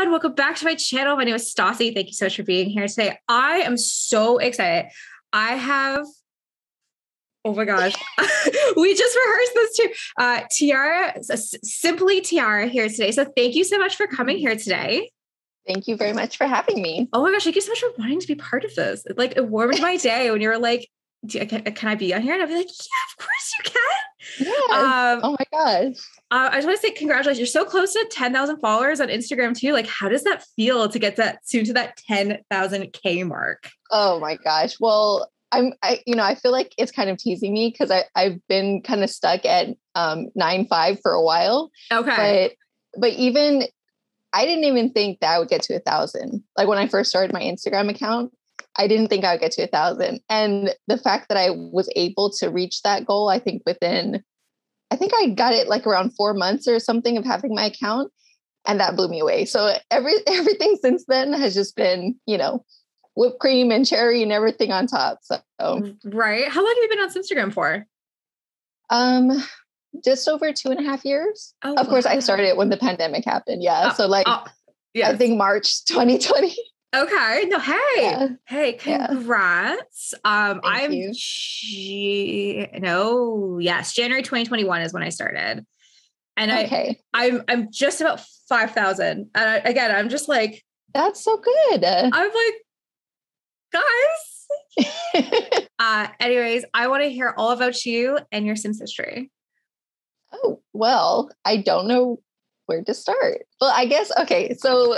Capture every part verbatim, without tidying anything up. everyone. Welcome back to my channel. My name is Stassi. Thank you so much for being here today. I am so excited. I have, oh my gosh, we just rehearsed this too. Uh, Tiara, Simpleetierra here today. So thank you so much for coming here today. Thank you very much for having me. Oh my gosh, thank you so much for wanting to be part of this. Like, it warmed my day when you were like, can, can I be on here? And I'd be like, yeah, of course you can. Yeah. Um, oh my gosh. Uh, I just want to say congratulations. You're so close to ten thousand followers on Instagram too. Like, how does that feel to get that soon to that ten thousand K mark? Oh my gosh. Well, I'm, I, you know, I feel like it's kind of teasing me because I I've been kind of stuck at um, nine five for a while. Okay. But, but even, I didn't even think that I would get to a thousand. Like when I first started my Instagram account, I didn't think I would get to a thousand. And the fact that I was able to reach that goal, I think within, I think I got it like around four months or something of having my account, and that blew me away. So every, everything since then has just been, you know, whipped cream and cherry and everything on top. So right. How long have you been on Instagram for? Um, just over two and a half years. Oh, of course, wow. I started it when the pandemic happened. Yeah. Oh, so like, oh, yes. I think March twenty twenty. Okay. No. Hey. Yeah. Hey. Congrats. Yeah. Um. Thank I'm. You. G- no. Yes. January twenty twenty-one is when I started, and okay. I. I'm. I'm just about five thousand. And I, again, I'm just like. That's so good. I'm like. Guys. uh, anyways, I want to hear all about you and your Sims history. Oh, well, I don't know where to start. Well, I guess, okay, so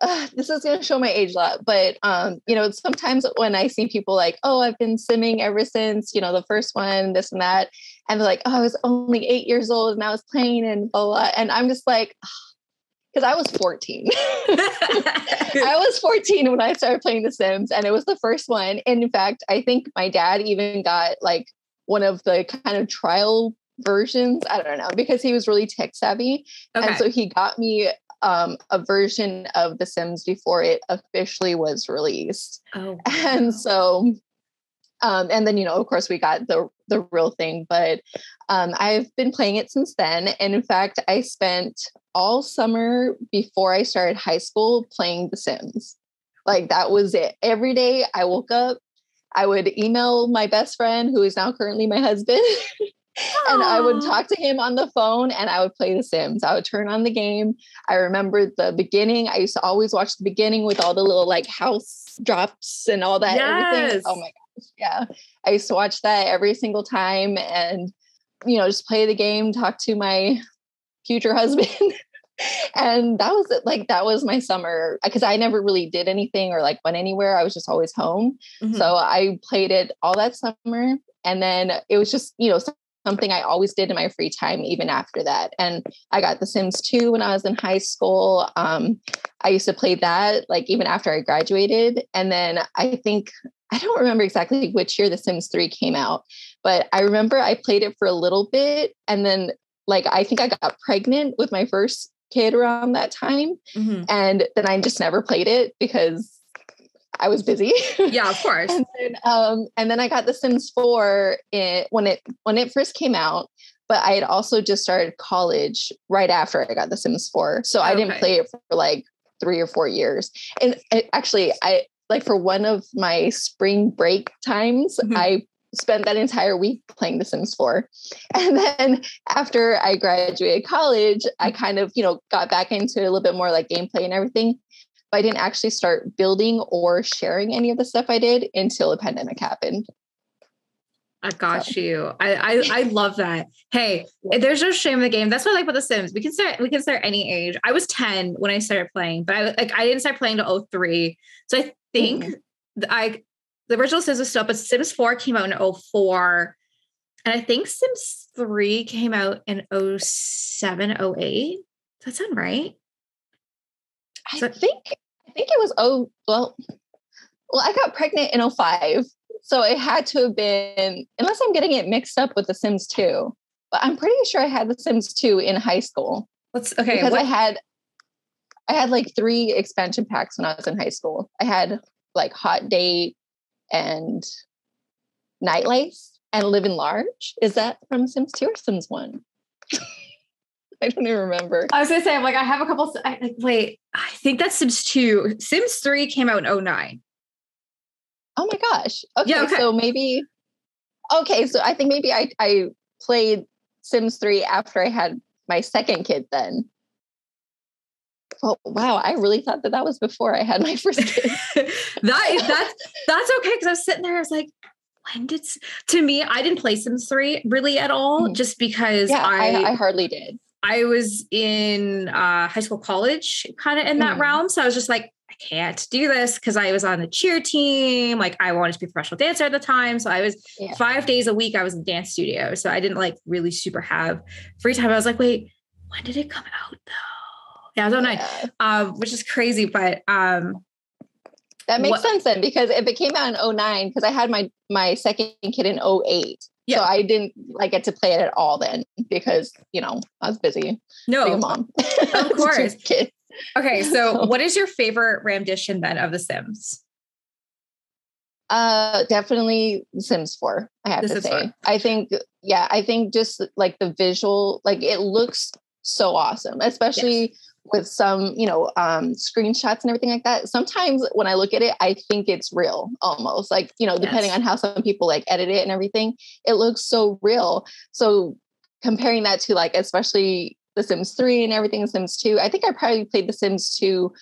uh, this is going to show my age a lot, but, um, you know, sometimes when I see people like, oh, I've been simming ever since, you know, the first one, this and that, and they're like, oh, I was only eight years old and I was playing and blah, blah, and I'm just like, oh, because I was fourteen. I was fourteen when I started playing The Sims, and it was the first one. And in fact, I think my dad even got like one of the kind of trial versions. I don't know, because he was really tech savvy. Okay. And so he got me um, a version of The Sims before it officially was released. Oh, wow. And so, um, and then, you know, of course we got the, the real thing, but um, I've been playing it since then. And in fact, I spent all summer before I started high school playing The Sims. Like that was it. Every day I woke up, I would email my best friend who is now currently my husband. And I would talk to him on the phone and I would play The Sims. I would turn on the game. I remember the beginning. I used to always watch the beginning with all the little like house drops and all that. Yes. Everything. Oh my gosh. Yeah. I used to watch that every single time and, you know, just play the game, talk to my future husband. And that was it. Like, that was my summer because I never really did anything or like went anywhere. I was just always home. Mm-hmm. So I played it all that summer. And then it was just, you know, something I always did in my free time, even after that. And I got The Sims two when I was in high school. Um, I used to play that like even after I graduated. And then I think, I don't remember exactly which year The Sims three came out, but I remember I played it for a little bit. And then like, I think I got pregnant with my first kid around that time. Mm-hmm. And then I just never played it because I was busy. Yeah, of course. and, then, um, and then I got The Sims four in, when it when it first came out, but I had also just started college right after I got The Sims four. So okay. I didn't play it for like three or four years. And it, actually, I like for one of my spring break times, mm-hmm. I spent that entire week playing The Sims four. And then after I graduated college, I kind of, you know, got back into it a little bit more like gameplay and everything. But I didn't actually start building or sharing any of the stuff I did until the pandemic happened. I got so. you. I, I I love that. Hey, there's no shame in the game. That's what I like about The Sims. We can start, we can start any age. I was ten when I started playing, but I like I didn't start playing till oh three. So I think mm-hmm. I the original Sims was still, but Sims four came out in oh four. And I think Sims three came out in oh seven, oh eight. Does that sound right? I so, think, I think it was, oh, well, well, I got pregnant in oh five. So it had to have been, unless I'm getting it mixed up with The Sims two, but I'm pretty sure I had The Sims two in high school. Let's, okay. Because what? I had, I had like three expansion packs when I was in high school. I had like Hot Date and Night Lights and Live and Large. Is that from Sims two or Sims one? I don't even remember. I was going to say, I'm like, I have a couple. I, like, wait, I think that's Sims two. Sims three came out in oh nine. Oh my gosh. Okay, yeah, okay. So maybe. Okay, so I think maybe I, I played Sims three after I had my second kid then. Oh, wow. I really thought that that was before I had my first kid. that, that's, that's okay, because I was sitting there, I was like, when did... To me, I didn't play Sims three really at all, mm-hmm. just because yeah, I, I... I hardly did. I was in uh, high school, college, kind of in that mm-hmm. realm. So I was just like, I can't do this, because I was on the cheer team. Like, I wanted to be a professional dancer at the time. So I was yeah. five days a week, I was in dance studio. So I didn't like really super have free time. I was like, wait, when did it come out though? Yeah, I was online, yeah. um, which is crazy, but um, that makes wh- sense then, because if it came out in oh nine, because I had my my second kid in oh eight, yeah. so I didn't like get to play it at all then, because you know I was busy. No, being a mom, of course. Kids. Okay, so what is your favorite rendition then of The Sims? Uh, definitely Sims four. I have this to say, I think yeah, I think just like the visual, like it looks so awesome, especially. Yes. With some, you know, um, screenshots and everything like that. Sometimes when I look at it, I think it's real almost, like, you know, depending yes. on how some people like edit it and everything, it looks so real. So comparing that to like, especially The Sims three and everything, Sims two, I think I probably played The Sims two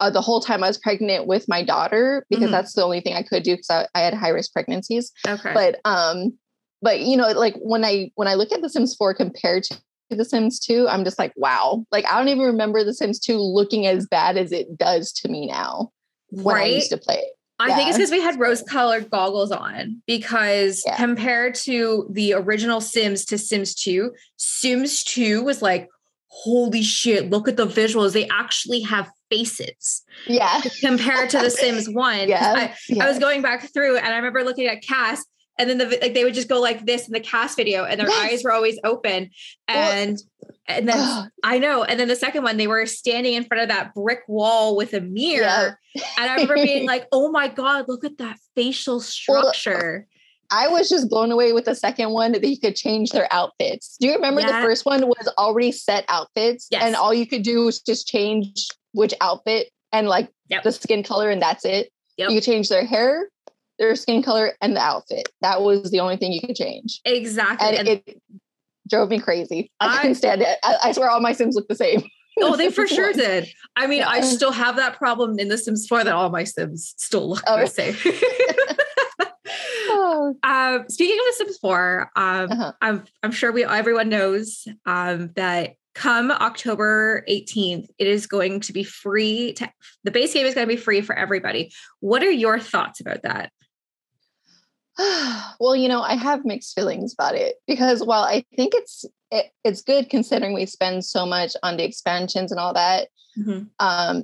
uh, the whole time I was pregnant with my daughter, because mm-hmm. that's the only thing I could do, because I, I had high risk pregnancies. Okay. But, um, but you know, like when I, when I look at The Sims four compared to The Sims two, I'm just like, wow, like I don't even remember The Sims two looking as bad as it does to me now when right? I used to play it. I yeah. think it's because we had rose colored goggles on, because yeah. compared to the original Sims to Sims two, Sims two was like, holy shit, look at the visuals, they actually have faces. Yeah. Compared to the Sims one. Yeah. I, yeah. I was going back through and I remember looking at Cass. And then the, like they would just go like this in the cast video, and their yes. eyes were always open. And, well, and then uh, I know. And then the second one, they were standing in front of that brick wall with a mirror. Yeah. And I remember being like, oh my God, look at that facial structure. Well, I was just blown away with the second one that you could change their outfits. Do you remember yeah. the first one was already set outfits? Yes. And all you could do was just change which outfit and like yep. the skin color, and that's it. Yep. You could change their hair, their skin color, and the outfit. That was the only thing you could change. Exactly. And, and it drove me crazy. I, I couldn't stand it. I, I swear all my Sims look the same. Oh, they for sure did. I mean, yeah. I still have that problem in The Sims four that all my Sims still look oh. the same. oh. um, speaking of The Sims four, um, uh-huh. I'm, I'm sure we everyone knows um, that come October eighteenth, it is going to be free. To, the base game is going to be free for everybody. What are your thoughts about that? Well, you know, I have mixed feelings about it, because while I think it's it, it's good considering we spend so much on the expansions and all that, mm-hmm. um,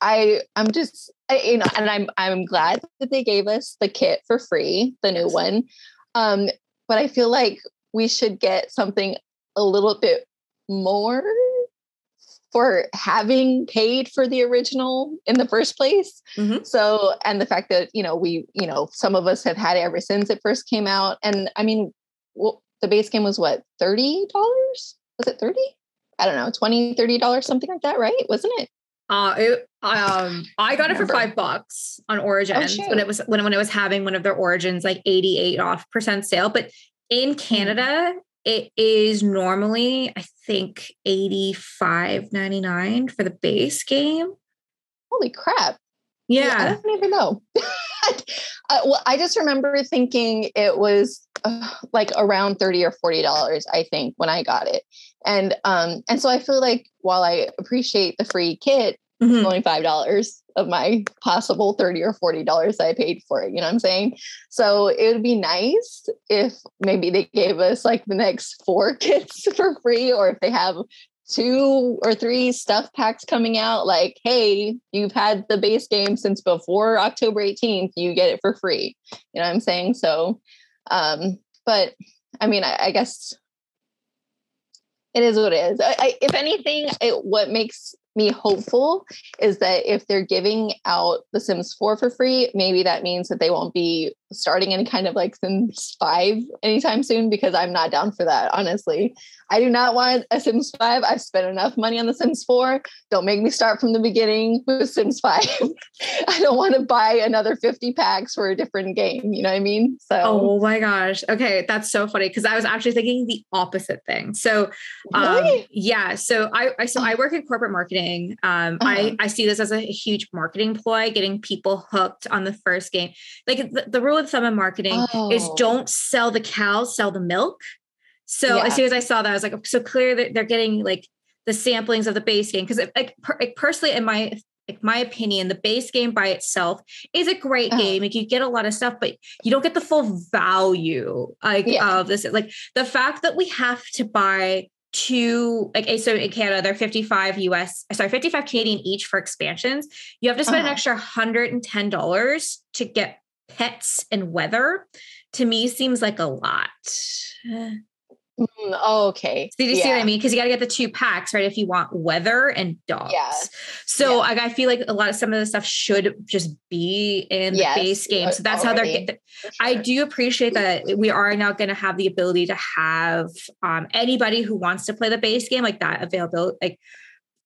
I I'm just I, you know, and I'm I'm glad that they gave us the kit for free, the new one, um, but I feel like we should get something a little bit more for having paid for the original in the first place. Mm-hmm. So, and the fact that, you know, we, you know, some of us have had it ever since it first came out. And I mean, well, the base game was what, thirty dollars? Was it thirty? I don't know, twenty dollars, thirty dollars, something like that, right? Wasn't it? Uh, it um, I got I it for five bucks on Origins, oh, when it was, when, when it was having one of their Origins, like eighty-eight off percent sale. But in Canada, mm-hmm. it is normally, I think, eighty-five ninety-nine for the base game. Holy crap. Yeah. yeah I don't even know. uh, well, I just remember thinking it was uh, like around thirty or forty dollars, I think, when I got it. And um, and so I feel like while I appreciate the free kit, mm-hmm. it's only five dollars of my possible thirty or forty dollars that I paid for it. You know what I'm saying? So it would be nice if maybe they gave us like the next four kits for free, or if they have two or three stuff packs coming out, like, hey, you've had the base game since before October eighteenth, you get it for free. You know what I'm saying? So, um, but I mean, I, I guess it is what it is. I, I, if anything, it, what makes me hopeful is that if they're giving out The Sims four for free, maybe that means that they won't be starting any kind of like Sims five anytime soon, because I'm not down for that, honestly. I do not want a Sims five. I've spent enough money on the Sims four. Don't make me start from the beginning with Sims five. I don't want to buy another fifty packs for a different game. You know what I mean? So. Oh my gosh. Okay. That's so funny. Cause I was actually thinking the opposite thing. So um, really? yeah. So I, I, so I work in corporate marketing. Um, uh-huh. I, I see this as a huge marketing ploy, getting people hooked on the first game. Like the, the rule of thumb in marketing oh. is don't sell the cow, sell the milk. So yeah. as soon as I saw that, I was like, so clearly they're getting like the samplings of the base game. Cause it, like, per, like personally, in my, like my opinion, the base game by itself is a great oh. game. Like you get a lot of stuff, but you don't get the full value like yeah. of this. Like the fact that we have to buy two, like, so in Canada, they're fifty-five U S, sorry, fifty-five Canadian each for expansions. You have to spend uh-huh. an extra one hundred ten dollars to get pets and weather. To me seems like a lot. Mm, oh, okay. So you yeah. see what I mean? Because you got to get the two packs, right? If you want weather and dogs. Yeah. So yeah. I, I feel like a lot of some of the stuff should just be in yes, the base game. So that's already. how they're getting. Sure. I do appreciate that we are now going to have the ability to have um, anybody who wants to play the base game like that available, like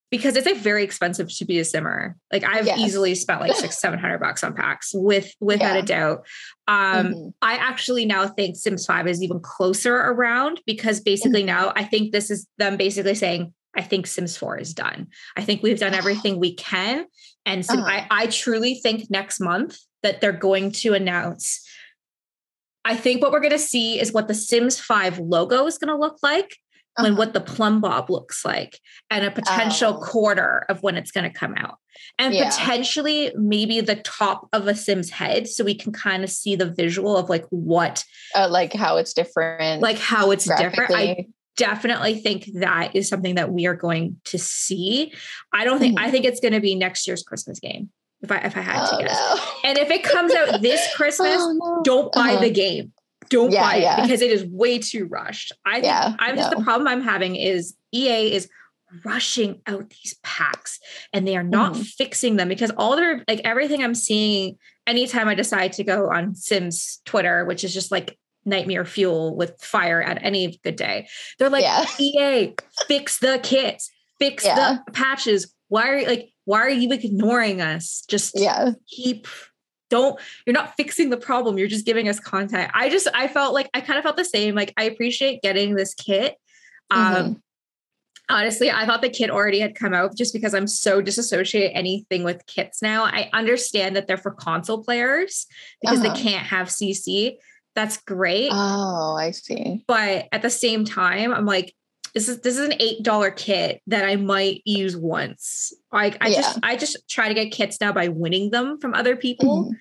because it's like very expensive to be a simmer. Like I've yes. easily spent like six, seven hundred bucks on packs with without yeah. a doubt. Um, mm-hmm. I actually now think Sims five is even closer around because basically mm-hmm. now I think this is them basically saying, I think Sims four is done. I think we've done everything we can. And so uh-huh. I, I truly think next month that they're going to announce, I think what we're going to see is what the Sims five logo is going to look like uh-huh. when what the plumb bob looks like and a potential oh. quarter of when it's going to come out. And yeah. potentially maybe the top of a Sim's head. So we can kind of see the visual of like what, uh, like how it's different, like how it's different. I definitely think that is something that we are going to see. I don't think, mm-hmm. I think it's going to be next year's Christmas game. If I, if I had oh, to guess. No. And if it comes out this Christmas, oh, no. don't buy uh-huh. the game. Don't yeah, buy it yeah. because it is way too rushed. I think yeah, I'm no. just, the problem I'm having is E A is rushing out these packs and they are not mm. fixing them because all their like everything I'm seeing anytime I decide to go on Sims Twitter, which is just like nightmare fuel with fire at any good day, they're like yeah. E A fix the kits, fix yeah. the patches. Why are you like why are you ignoring us? Just yeah. keep don't you're not fixing the problem. You're just giving us content. I just I felt like I kind of felt the same. Like I appreciate getting this kit. Um mm-hmm. Honestly, I thought the kit already had come out just because I'm so disassociated anything with kits now. I understand that they're for console players because uh-huh. they can't have C C. That's great. Oh, I see. But at the same time, I'm like, this is this is an eight dollar kit that I might use once. Like I yeah. just I just try to get kits now by winning them from other people. Mm-hmm.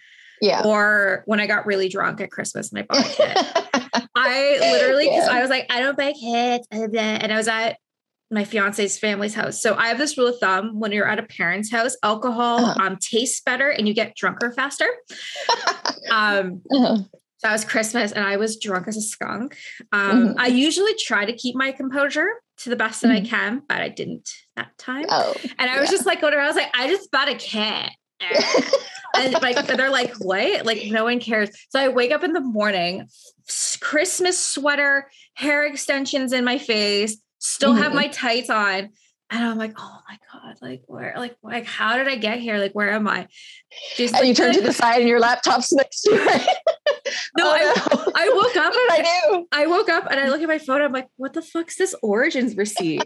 Yeah. Or when I got really drunk at Christmas and I bought a kit. I literally, because yeah. I was like, I don't buy kits. And I was at my fiance's family's house. So I have this rule of thumb: when you're at a parent's house, alcohol uh-huh. um, tastes better and you get drunker faster. um, uh-huh. So that was Christmas and I was drunk as a skunk. Um, mm-hmm. I usually try to keep my composure to the best that mm-hmm. I can, but I didn't that time. Oh, and I was yeah. just like, whatever. I was like, I just bought a cat. And like they're like, what? Like no one cares. So I wake up in the morning, Christmas sweater, hair extensions in my face, still have my tights on. And I'm like, oh my God, like where, like, like, how did I get here? Like, where am I? Just, and like, you turn to the side and your laptop's next to you. no, oh, I, no, I woke up and I do. I woke up and I look at my phone. I'm like, what the fuck's this Origins receipt?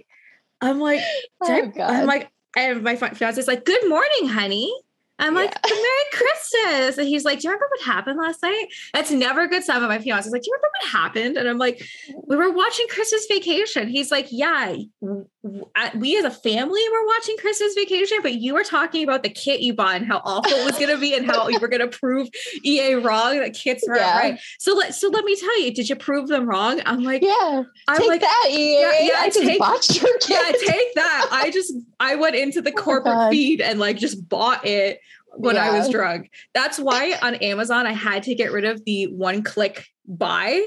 I'm like, oh, I, I'm like, and my fiance's like, good morning, honey. I'm yeah. like, Merry Christmas. And he's like, do you remember what happened last night? That's never a good sign. But my fiance is like, do you remember what happened? And I'm like, we were watching Christmas Vacation. He's like, yeah, we as a family were watching Christmas Vacation, but you were talking about the kit you bought and how awful it was going to be and how you were going to prove E A wrong, that kits weren't yeah. right. So let, so let me tell you, did you prove them wrong? I'm like, yeah, I'm take like, that, E A. Yeah, yeah, I take, just your kit. yeah, take that. I just, I went into the corporate oh feed and like just bought it when yeah. I was drunk. That's why on Amazon, I had to get rid of the one click buy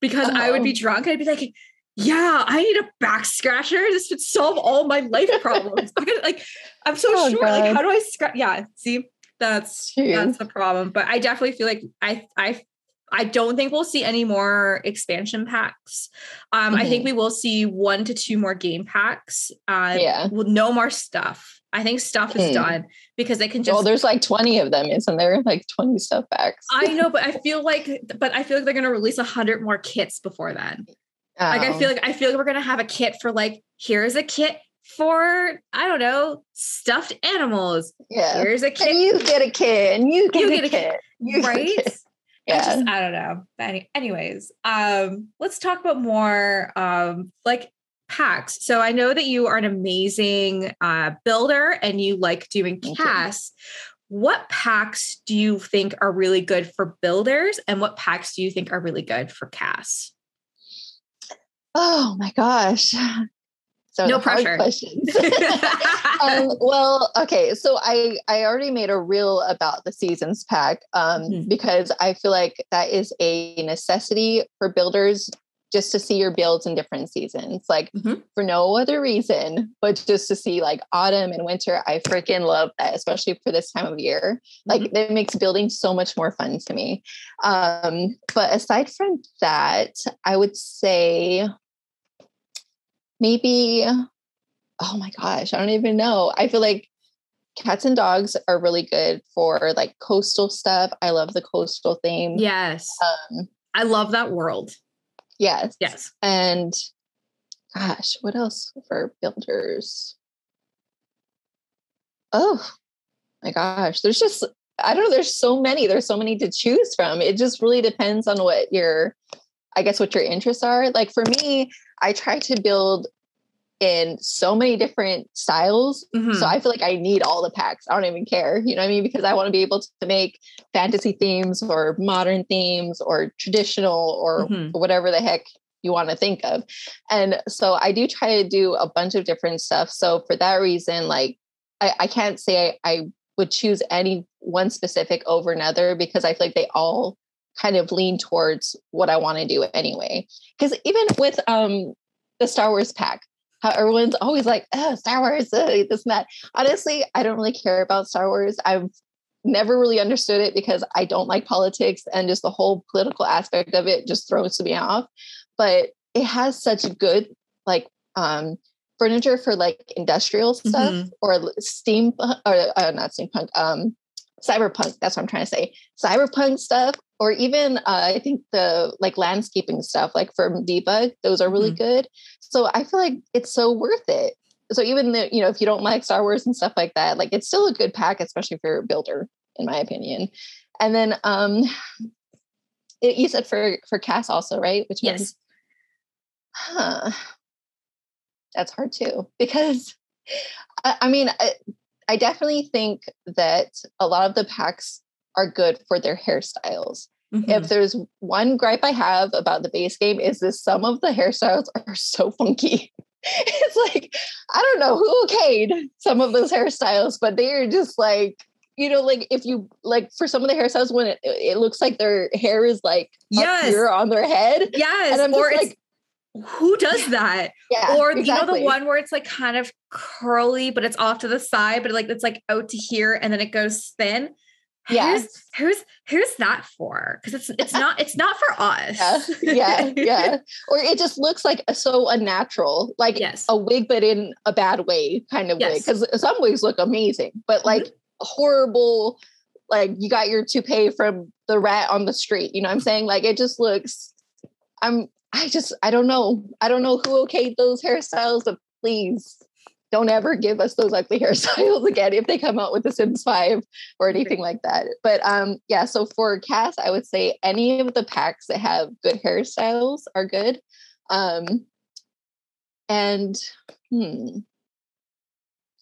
because oh. I would be drunk. I'd be like, yeah, I need a back scratcher. This would solve all my life problems. I'm gonna, like, I'm so oh, sure. God. Like, how do I scratch? Yeah. See, That's Jeez. that's the problem. But I definitely feel like I I I don't think we'll see any more expansion packs. Um, mm-hmm. I think we will see one to two more game packs. Uh, yeah, with no more stuff. I think stuff is mm. done because they can just. Well, there's like twenty of them, isn't there? Like twenty stuff packs. I know, but I feel like, but I feel like they're going to release a hundred more kits before then. Oh. Like I feel like I feel like we're going to have a kit for like here's a kit for I don't know stuffed animals. Yeah, here's a kit. And you get a kit, and you get, you get a, a kit, kit. You right? Get a kit. Yeah. I just I don't know. But any, anyways, um, let's talk about more um, like. Packs. So I know that you are an amazing uh, builder and you like doing casts. What packs do you think are really good for builders, and what packs do you think are really good for casts? Oh my gosh. So no pressure. Questions. um, well, okay. So I, I already made a reel about the seasons pack um, mm-hmm. because I feel like that is a necessity for builders just to see your builds in different seasons, like mm-hmm. for no other reason, but just to see like autumn and winter. I freaking love that, especially for this time of year. Like mm-hmm. it makes building so much more fun to me. Um, but aside from that, I would say maybe, oh my gosh, I don't even know. I feel like cats and dogs are really good for like coastal stuff. I love the coastal theme. Yes. Um, I love that world. Yes. Yes. And gosh, what else for builders? Oh my gosh. There's just, I don't know. There's so many, there's so many to choose from. It just really depends on what your, I guess what your interests are. Like for me, I try to build in so many different styles. Mm-hmm. So I feel like I need all the packs. I don't even care. You know what I mean? Because I want to be able to make fantasy themes or modern themes or traditional or mm-hmm. whatever the heck you want to think of. And so I do try to do a bunch of different stuff. So for that reason, like I, I can't say I, I would choose any one specific over another, because I feel like they all kind of lean towards what I want to do anyway. Because even with um, the Star Wars pack, how everyone's always like, oh, Star Wars, uh, this and that. Honestly, I don't really care about Star Wars. I've never really understood it because I don't like politics, and just the whole political aspect of it just throws me off. But it has such good like um, furniture for like industrial stuff mm-hmm. or steam or uh, not steampunk, um, cyberpunk. That's what I'm trying to say. Cyberpunk stuff, or even uh, I think the like landscaping stuff, like from Debug, those are really mm-hmm. good. So I feel like it's so worth it. So even the, you know, if you don't like Star Wars and stuff like that, like it's still a good pack, especially if you're a builder, in my opinion. And then um, it, you said for for Cass also, right? Which yes. Means, huh? That's hard too, because I, I mean, I, I definitely think that a lot of the packs are good for their hairstyles. Mm-hmm. If there's one gripe I have about the base game, is this some of the hairstyles are so funky. It's like, I don't know who okayed some of those hairstyles, but they are just like, you know, like if you like for some of the hairstyles when it, it looks like their hair is like yes. up here on their head. Yes. And I'm or just like, who does that? Yeah, or exactly. You know the one where it's like kind of curly, but it's off to the side, but like it's like out to here and then it goes thin. Yes. Who's, who's who's that for? Because it's it's not it's not for us. Yeah, yeah, yeah. Or it just looks like so unnatural, like yes. a wig, but in a bad way, kind of yes. wig. Because some wigs look amazing, but like mm-hmm. horrible. Like you got your toupee from the rat on the street. You know what I'm saying? Like it just looks. I'm. I just. I don't know. I don't know who okayed those hairstyles, but please. Don't ever give us those ugly hairstyles again if they come out with The Sims five or anything like that. But um, yeah, so for Cass, I would say any of the packs that have good hairstyles are good. Um, and hmm,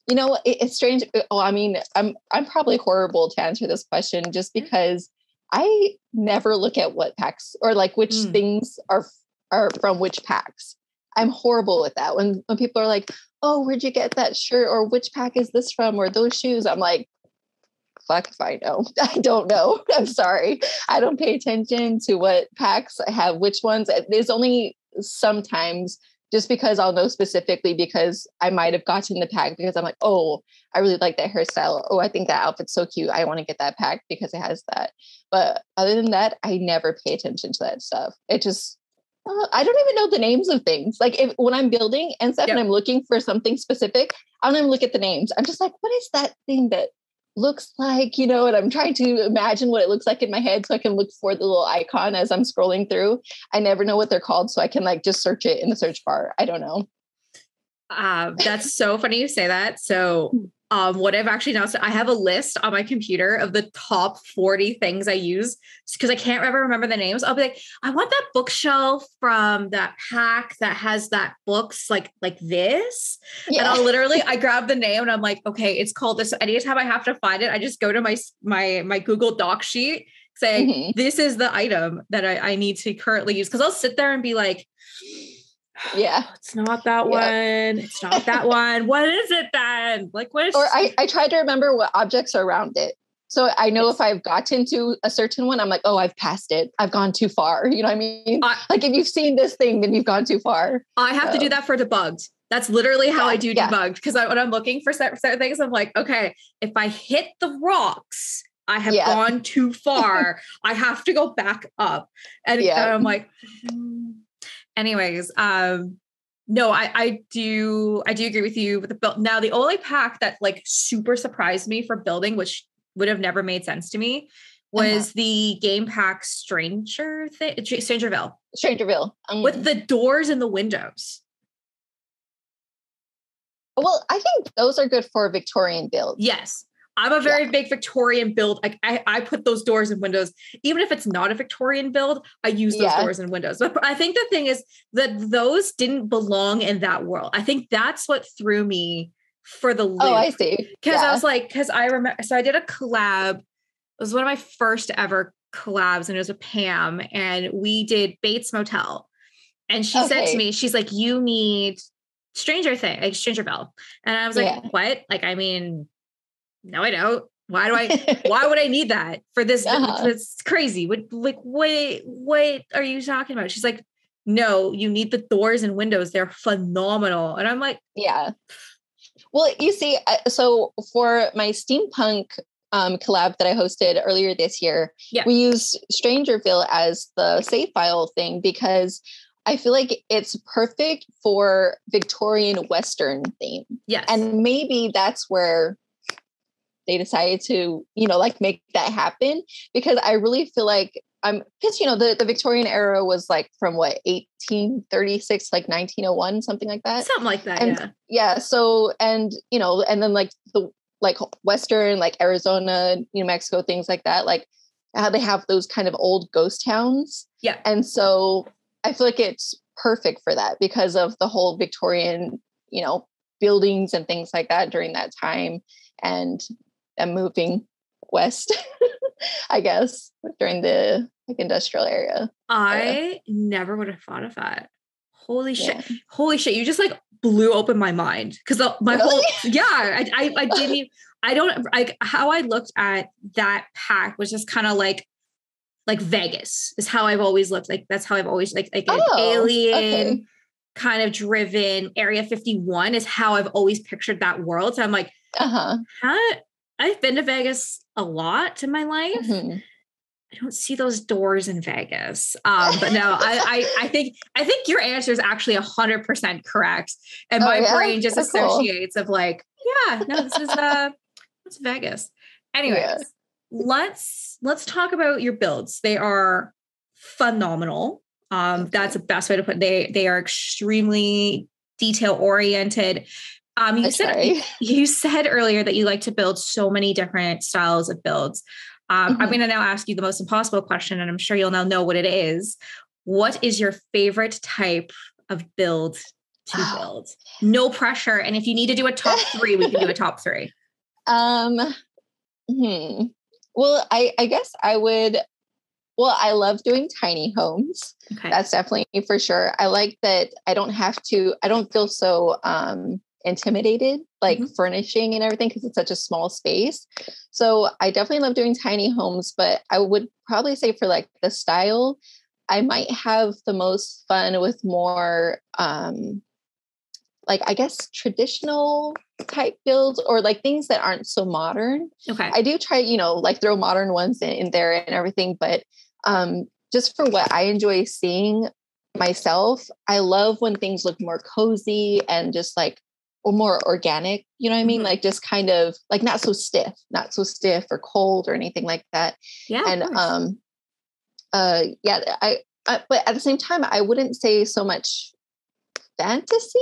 you know, it, it's strange. Oh, I mean, I'm I'm probably horrible to answer this question just because I never look at what packs or like which mm. things are are from which packs. I'm horrible with that. When when people are like, oh, where'd you get that shirt? Or which pack is this from? Or those shoes? I'm like, fuck if I know. I don't know. I'm sorry. I don't pay attention to what packs have which ones. There's only sometimes just because I'll know specifically because I might have gotten the pack because I'm like, oh, I really like that hairstyle. Oh, I think that outfit's so cute. I want to get that pack because it has that. But other than that, I never pay attention to that stuff. It just, uh, I don't even know the names of things. Like if when I'm building and stuff, yep. and I'm looking for something specific, I don't even look at the names. I'm just like, what is that thing that looks like, you know, and I'm trying to imagine what it looks like in my head so I can look for the little icon as I'm scrolling through. I never know what they're called, so I can like just search it in the search bar. I don't know. Uh, that's so funny you say that. So um, what I've actually now, so I have a list on my computer of the top forty things I use because I can't ever remember the names. I'll be like, I want that bookshelf from that pack that has that books like, like this. Yeah. And I'll literally, I grab the name and I'm like, okay, it's called this. Anytime I have to find it, I just go to my, my, my Google Doc sheet saying, mm-hmm. this is the item that I, I need to currently use. Cause I'll sit there and be like, yeah, it's not that yep. one. It's not that one. What is it then? Like, what? Is or I, I try to remember what objects are around it. So I know yes. if I've gotten to a certain one, I'm like, oh, I've passed it. I've gone too far. You know what I mean? I, like if you've seen this thing, then you've gone too far. I have so. to do that for debugged. That's literally how yeah, I do debugged. Yeah. Because I, when I'm looking for certain things, I'm like, okay, if I hit the rocks, I have yeah. gone too far. I have to go back up. And, yeah. and I'm like... Mm. Anyways, um, no, I, I do, I do agree with you with the build. Now the only pack that like super surprised me for building, which would have never made sense to me, was uh-huh. the game pack Stranger thing, Strangerville, Strangerville um, with the doors and the windows. Well, I think those are good for Victorian builds. Yes. I'm a very yeah. big Victorian build. Like I, I put those doors and windows, even if it's not a Victorian build, I use those yeah. doors and windows. But I think the thing is that those didn't belong in that world. I think that's what threw me for the loop. Oh, I see. Because yeah. I was like, because I remember, so I did a collab. It was one of my first ever collabs and it was with Pam and we did Bates Motel. And she okay. said to me, she's like, you need Stranger Thing, like Strangerville. And I was like, yeah. what? Like, I mean... No, I don't. Why do I, why would I need that for this? Uh-huh. It's crazy. What, like, what, what are you talking about? She's like, no, you need the doors and windows. They're phenomenal. And I'm like, yeah. Well, you see, so for my steampunk um, collab that I hosted earlier this year, yeah. we used Strangerville as the save file thing because I feel like it's perfect for Victorian Western theme. Yes. And maybe that's where they decided to, you know, like make that happen because I really feel like I'm, because, you know, the, the Victorian era was like from what, eighteen thirty-six, like nineteen oh one, something like that. Something like that. And, yeah. Yeah. So, and, you know, and then like the, like Western, like Arizona, New Mexico, things like that, like how they have those kind of old ghost towns. Yeah. And so I feel like it's perfect for that because of the whole Victorian, you know, buildings and things like that during that time. And and moving west, I guess, during the like industrial area. I never would have thought of that. Holy yeah. shit. Holy shit. You just like blew open my mind. Cause the, my really? whole, yeah, I, I, I didn't even, I don't like how I looked at that pack was just kind of like, like Vegas is how I've always looked. Like, that's how I've always like, like an oh, alien okay. kind of driven Area fifty-one is how I've always pictured that world. So I'm like, uh-huh. how, I've been to Vegas a lot in my life. Mm-hmm. I don't see those doors in Vegas. Um, but no, I, I, I think, I think your answer is actually a hundred percent correct. And oh, my yeah? brain just That's associates cool. of like, yeah, no, this is, uh, it's Vegas. Anyways, yeah. let's, let's talk about your builds. They are phenomenal. Um, that's the best way to put it. They, they are extremely detail oriented. Um, you said, you said earlier that you like to build so many different styles of builds. Um, mm-hmm. I'm going to now ask you the most impossible question, and I'm sure you'll now know what it is. What is your favorite type of build to oh. build? No pressure. And if you need to do a top three, we can do a top three. Um, hmm. Well, I, I guess I would, well, I love doing tiny homes. Okay. That's definitely for sure. I like that. I don't have to, I don't feel so, um, intimidated like mm-hmm. furnishing and everything because it's such a small space. So I definitely love doing tiny homes, but I would probably say for like the style, I might have the most fun with more, um, like, I guess, traditional type builds, or like things that aren't so modern. Okay. I do try, you know, like throw modern ones in, in there and everything. But um, just for what I enjoy seeing myself, I love when things look more cozy and just like, or more organic, you know what I mean? Mm-hmm. Like just kind of like not so stiff, not so stiff or cold or anything like that. Yeah. And um, uh, yeah, I, I, but at the same time, I wouldn't say so much fantasy,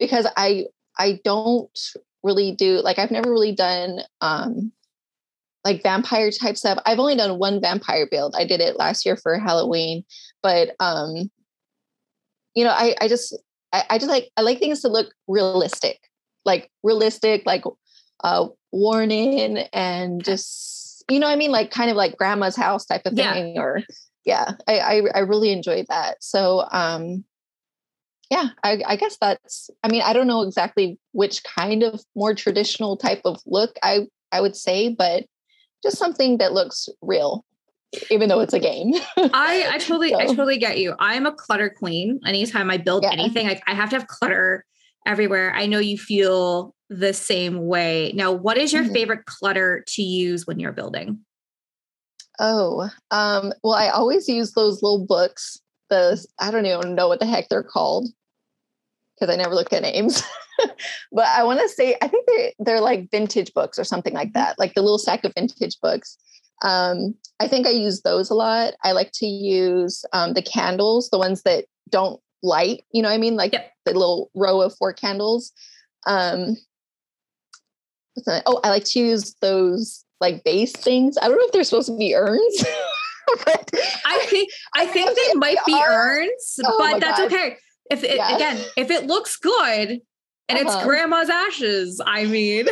because I, I don't really do, like, I've never really done um, like vampire type stuff. I've only done one vampire build. I did it last year for Halloween, but um, you know, I, I just, I, I just like, I like things to look realistic, like realistic, like uh, worn in and just, you know what I mean? Like kind of like grandma's house type of thing. Yeah. Or yeah, I, I, I really enjoyed that. So um, yeah, I, I guess that's, I mean, I don't know exactly which kind of more traditional type of look I, I would say, but just something that looks real. Even though it's a game. I, I totally, so. I totally get you. I'm a clutter queen. Anytime I build yeah. anything, like I have to have clutter everywhere. I know you feel the same way. Now, what is your mm-hmm. favorite clutter to use when you're building? Oh, um, well, I always use those little books. Those, I don't even know what the heck they're called, because I never look at names, but I want to say, I think they, they're like vintage books or something like that. Like the little sack of vintage books. Um, I think I use those a lot. I like to use um, the candles, the ones that don't light, you know what I mean? Like yep. the little row of four candles. Um, what's that? Oh, I like to use those like vase things. I don't know if they're supposed to be urns. but I think I think I they might they be are. urns, oh but that's God. okay. If it, yeah. again, if it looks good. And uh-huh. it's grandma's ashes. I mean,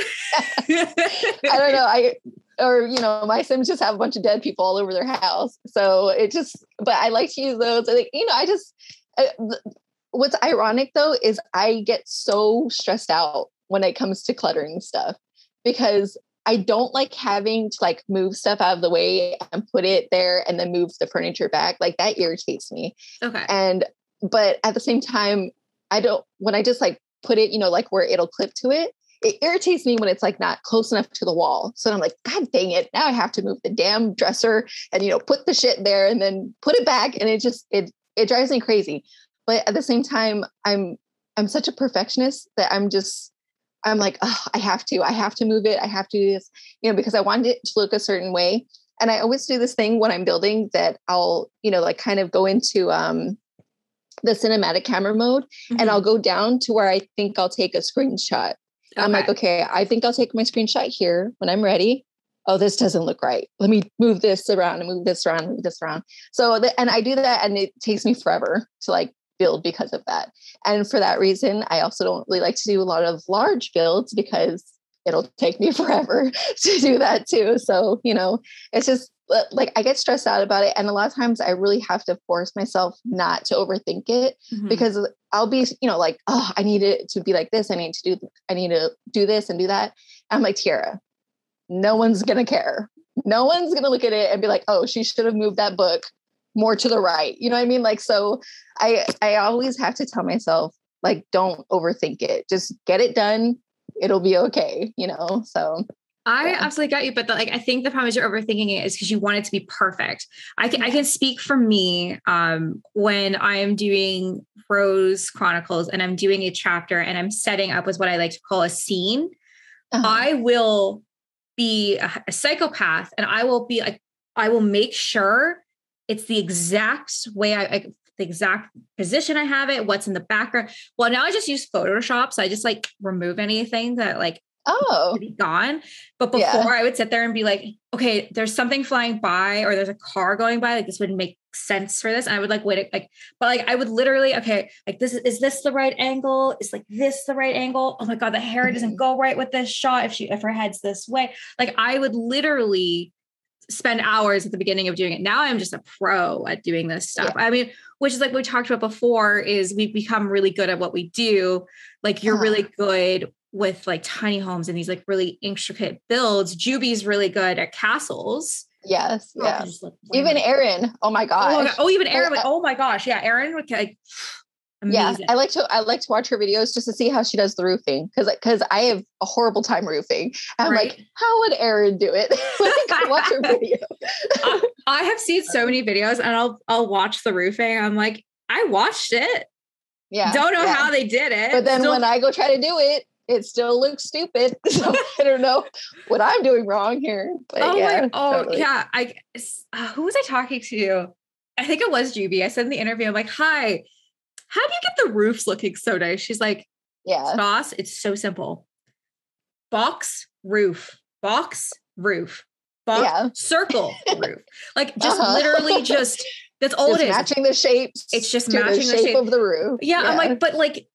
I don't know. I, or, you know, my Sims just have a bunch of dead people all over their house. So it just, but I like to use those. I think, you know, I just, I, what's ironic though, is I get so stressed out when it comes to cluttering stuff, because I don't like having to like move stuff out of the way and put it there and then move the furniture back. Like that irritates me. Okay. And, but at the same time, I don't, when I just like put it, you know, like where it'll clip to it, it irritates me when it's like not close enough to the wall. So I'm like, God dang it. Now I have to move the damn dresser and, you know, put the shit there and then put it back. And it just, it, it drives me crazy. But at the same time, I'm, I'm such a perfectionist that I'm just, I'm like, oh, I have to, I have to move it. I have to do this, you know, because I wanted it to look a certain way. And I always do this thing when I'm building that I'll, you know, like kind of go into, um, the cinematic camera mode, mm-hmm. and I'll go down to where I think I'll take a screenshot. Okay. I'm like, okay, I think I'll take my screenshot here when I'm ready. Oh, this doesn't look right. Let me move this around and move this around, move this around. So, the, and I do that, and it takes me forever to like build because of that. And for that reason, I also don't really like to do a lot of large builds, because it'll take me forever to do that too. So, you know, it's just like, I get stressed out about it. And a lot of times I really have to force myself not to overthink it, mm-hmm. because I'll be, you know, like, oh, I need it to be like this. I need to do, I need to do this and do that. And I'm like, Tiara, no one's going to care. No one's going to look at it and be like, oh, she should have moved that book more to the right. You know what I mean? Like, so I, I always have to tell myself, like, don't overthink it. Just get it done. It'll be okay, you know? So I yeah. absolutely got you. But the, like, I think the problem is you're overthinking it is because you want it to be perfect. I can, I can speak for me um, when I'm doing Rose Chronicles and I'm doing a chapter and I'm setting up with what I like to call a scene. Uh-huh. I will be a, a psychopath, and I will be like, I will make sure it's the exact way I, I the exact position I have it, what's in the background. Well, now I just use Photoshop. So I just like remove anything that like, oh, be gone. But before yeah. I would sit there and be like, okay, there's something flying by, or there's a car going by. Like this wouldn't make sense for this. And I would like, wait, like, but like, I would literally, okay, like this, is, is this the right angle? Is like this the right angle? Oh my God, the hair mm-hmm. doesn't go right with this shot. If she, if her head's this way, like I would literally spend hours at the beginning of doing it. Now I'm just a pro at doing this stuff. Yeah. I mean, which is like we talked about before, is we've become really good at what we do. Like you're uh-huh. really good with like tiny homes and these like really intricate builds. Juby's really good at castles. Yes. Oh, yeah. Even Erin. Oh my gosh. Oh, oh even Erin. Like, oh my gosh. Yeah. Erin would like, amazing. Yeah. I like to, I like to watch her videos just to see how she does the roofing. Cause, cause I have a horrible time roofing. I'm right. like, how would Erin do it? Like, watch her video. I, I have seen so many videos and I'll, I'll watch the roofing. I'm like, I watched it. Yeah. Don't know yeah. how they did it. But then Still- when I go try to do it, it still looks stupid. So I don't know what I'm doing wrong here. But oh, yeah, my, oh totally. yeah. I, uh, who was I talking to? I think it was Juby. I said in the interview, I'm like, hi, how do you get the roofs looking so nice? She's like, yeah, boss, it's so simple. Box, roof, box, roof, box, yeah. circle, roof. Like just uh-huh. literally just, that's all just it is. Matching the shapes. It's just matching the shape, the shape of the roof. Yeah, yeah. I'm like, but like,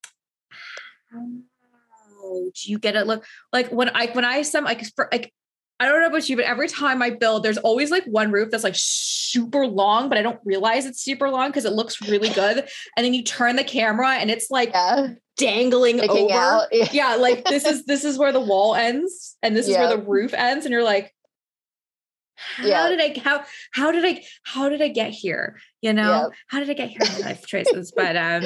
do you get it? Look, like when I, when I, some like, for, like, I don't know about you, but every time I build, there's always like one roof that's like super long, but I don't realize it's super long because it looks really good. And then you turn the camera and it's like yeah. dangling Sticking over. Yeah. yeah. Like this is, this is where the wall ends and this yeah. is where the roof ends. And you're like, how yeah. did I, how, how did I, how did I get here? You know, yep. how did I get here? My life choices, but, um,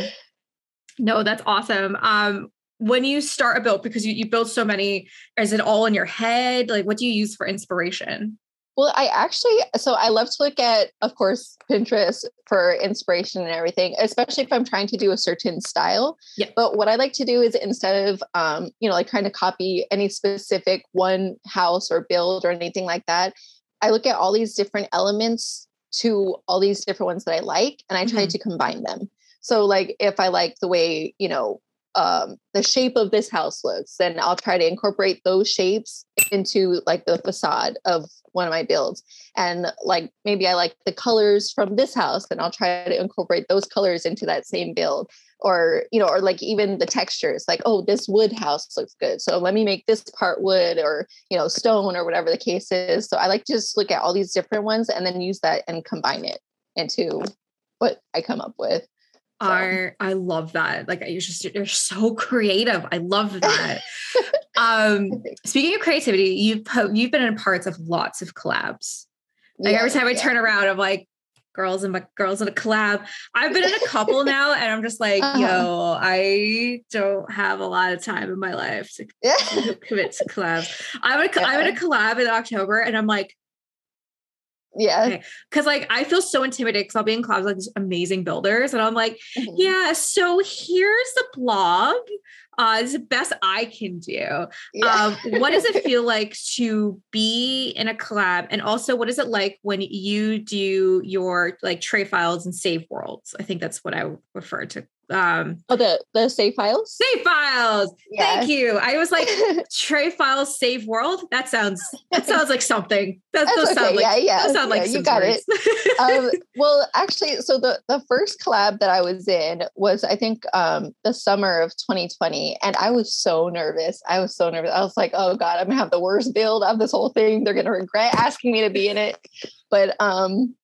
no, that's awesome. Um, When you start a build, because you, you build so many, is it all in your head? Like, what do you use for inspiration? Well, I actually, so I love to look at, of course, Pinterest for inspiration and everything, especially if I'm trying to do a certain style. Yeah. But what I like to do is instead of, um, you know, like trying to copy any specific one house or build or anything like that, I look at all these different elements to all these different ones that I like, and I try mm-hmm. to combine them. So like, if I like the way, you know, um, the shape of this house looks, then I'll try to incorporate those shapes into like the facade of one of my builds. And like, maybe I like the colors from this house, then I'll try to incorporate those colors into that same build, or, you know, or like even the textures, like, oh, this wood house looks good. So let me make this part wood or, you know, stone or whatever the case is. So I like to just look at all these different ones and then use that and combine it into what I come up with. So. Are I love that. Like you're just you're so creative. I love that. um speaking of creativity, you've po- you've been in parts of lots of collabs. Like yeah, every time I yeah. turn around, I'm like, girls in my girls in a collab. I've been in a couple now, and I'm just like, uh-huh. yo, I don't have a lot of time in my life to yeah. commit to collabs. I'm in a, yeah. I'm in a collab in October, and I'm like, yeah. Okay. Cause like, I feel so intimidated because I'll be in collabs with these amazing builders. And I'm like, mm-hmm. yeah, so here's the blog. Uh, it's the best I can do. Yeah. Um, what does it feel like to be in a collab? And also what is it like when you do your like tray files and save worlds? I think that's what I refer to. Um, oh, the, the save files? Save files. Yeah. Thank you. I was like, tray files, save world. That sounds, that sounds like something. That does okay. sound like, yeah, yeah. Those sound yeah, like you got words. It. um, well, actually, so the, the first collab that I was in was, I think, um, the summer of twenty twenty. And I was so nervous. I was so nervous. I was like, oh God, I'm going to have the worst build of this whole thing. They're going to regret asking me to be in it. But, um,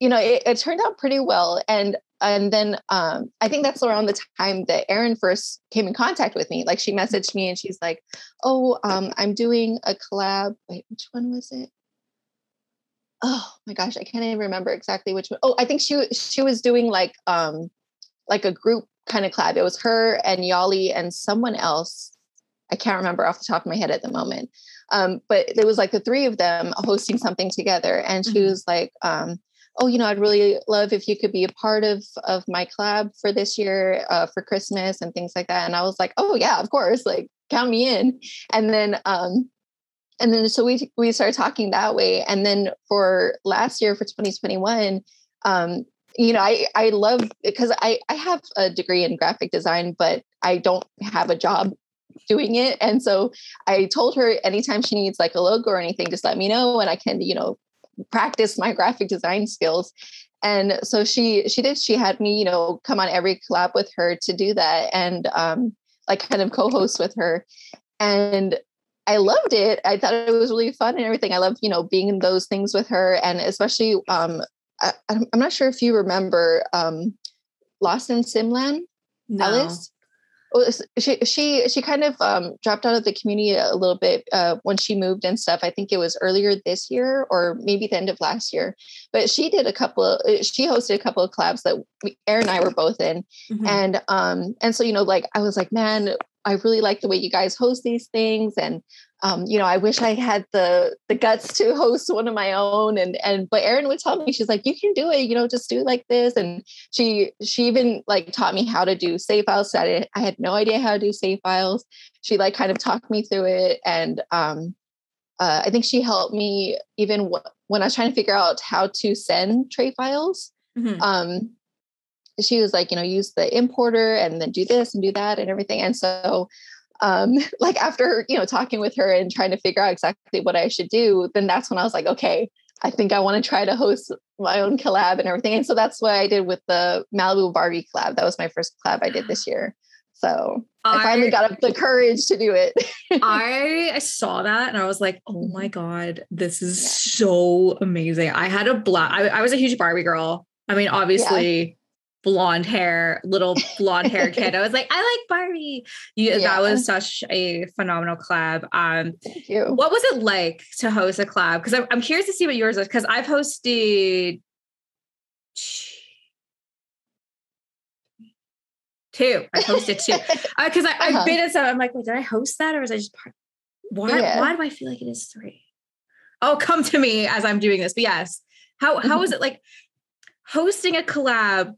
you know, it, it turned out pretty well. And And then um, I think that's around the time that Erin first came in contact with me. Like she messaged me and she's like, oh, um, I'm doing a collab. Wait, which one was it? Oh my gosh, I can't even remember exactly which one. Oh, I think she she was doing like um, like a group kind of collab. It was her and Yali and someone else. I can't remember off the top of my head at the moment. Um, but it was like the three of them hosting something together. And she mm-hmm. was like, um, oh, you know, I'd really love if you could be a part of, of my collab for this year, uh, for Christmas and things like that. And I was like, oh yeah, of course, like count me in. And then, um, and then, so we, we started talking that way. And then for last year, for twenty twenty-one, um, you know, I, I love, because I, I have a degree in graphic design, but I don't have a job doing it. And so I told her anytime she needs like a logo or anything, just let me know. And I can, you know, practice my graphic design skills. And so she she did she had me, you know, come on every collab with her to do that, and um like kind of co-host with her, and I loved it. I thought it was really fun and everything. I loved, you know, being in those things with her. And especially um I, I'm not sure if you remember um Lost in Simland. No. Alice she she she kind of um, dropped out of the community a little bit uh, when she moved and stuff. I think it was earlier this year or maybe the end of last year. But she did a couple of, she hosted a couple of collabs that we, Erin and I were both in. Mm-hmm. And um and so, you know, like I was like, man, I really like the way you guys host these things. And, um, you know, I wish I had the the guts to host one of my own. And, and, but Erin would tell me, she's like, you can do it, you know, just do like this. And she, she even like taught me how to do save files. I didn't, I had no idea how to do save files. She like kind of talked me through it. And, um, uh, I think she helped me even w- when I was trying to figure out how to send tray files. Mm-hmm. Um, she was like, you know, use the importer and then do this and do that and everything. And so, um, like after, you know, talking with her and trying to figure out exactly what I should do, then that's when I was like, okay, I think I want to try to host my own collab and everything. And so that's what I did with the Malibu Barbie collab. That was my first collab I did this year. So I, I finally got up the courage to do it. I, I saw that and I was like, oh my God, this is yeah. so amazing. I had a blast. I, I was a huge Barbie girl. I mean, obviously... Yeah. blonde hair, little blonde hair kid. I was like, I like Barbie. You, yeah. That was such a phenomenal collab. Um, Thank you. What was it like to host a collab? Because I'm, I'm curious to see what yours is, because I've hosted two. I've hosted two. Because uh, uh-huh. I've been at some, I'm like, wait, did I host that? Or was I just part? Why, yeah. why do I feel like it is three? Oh, come to me as I'm doing this. But yes. How, how mm-hmm. was it like hosting a collab?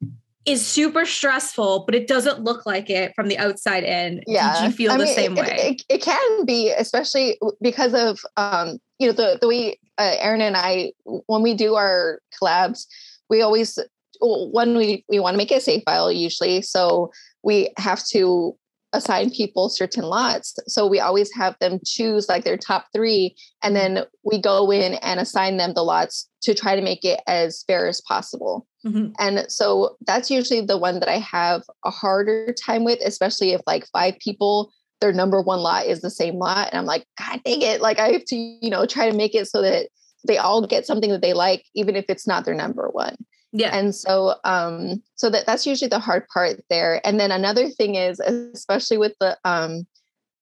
Is super stressful, but it doesn't look like it from the outside in. Yeah. Did you feel I the mean, same it, way? It, it can be, especially because of, um, you know, the, the way uh, Erin and I, when we do our collabs, we always, when we, we want to make a save file usually. So we have to assign people certain lots. So we always have them choose like their top three, and then we go in and assign them the lots to try to make it as fair as possible. Mm-hmm. And so that's usually the one that I have a harder time with, especially if like five people, their number one lot is the same lot. And I'm like, God dang it. Like I have to, you know, try to make it so that they all get something that they like, even if it's not their number one. Yeah. And so, um, so that that's usually the hard part there. And then another thing is, especially with the, um,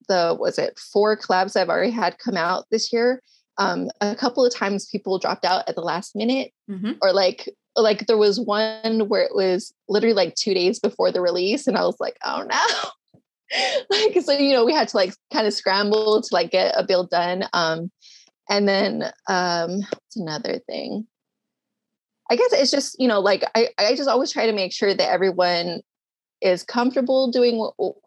the, was it four collabs I've already had come out this year. Um, a couple of times people dropped out at the last minute mm-hmm. or like, like there was one where it was literally like two days before the release. And I was like, oh no. Like, so, you know, we had to like kind of scramble to like get a build done. Um, and then, um, what's another thing? I guess it's just, you know, like I, I just always try to make sure that everyone is comfortable doing,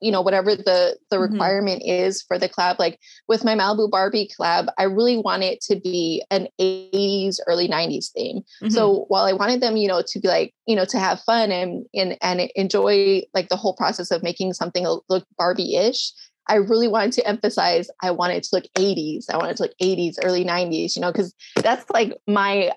you know, whatever the, the mm-hmm. requirement is for the collab. Like with my Malibu Barbie collab, I really want it to be an eighties, early nineties theme. Mm-hmm. So while I wanted them, you know, to be like, you know, to have fun and, and, and enjoy like the whole process of making something look Barbie-ish, I really wanted to emphasize, I want it to look eighties. I want it to look eighties, early nineties, you know, because that's like my,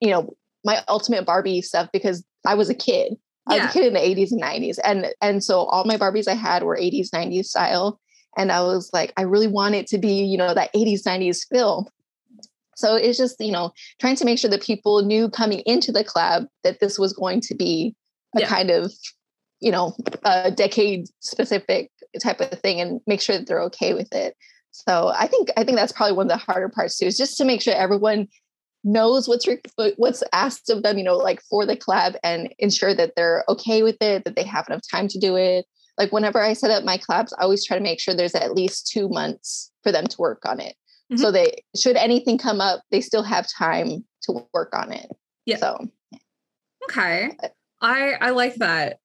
you know, my ultimate Barbie stuff, because I was a kid. I was yeah. a kid in the eighties and nineties. And and so all my Barbies I had were eighties, nineties style. And I was like, I really want it to be, you know, that eighties, nineties feel. So it's just, you know, trying to make sure that people knew coming into the collab that this was going to be a yeah. kind of, you know, a decade specific type of thing, and make sure that they're okay with it. So I think I think that's probably one of the harder parts too, is just to make sure everyone knows what's re- what's asked of them, you know, like for the collab, and ensure that they're okay with it, that they have enough time to do it. Like whenever I set up my collabs, I always try to make sure there's at least two months for them to work on it. Mm-hmm. So they, should anything come up, they still have time to work on it. Yeah. So. Okay. I, I like that.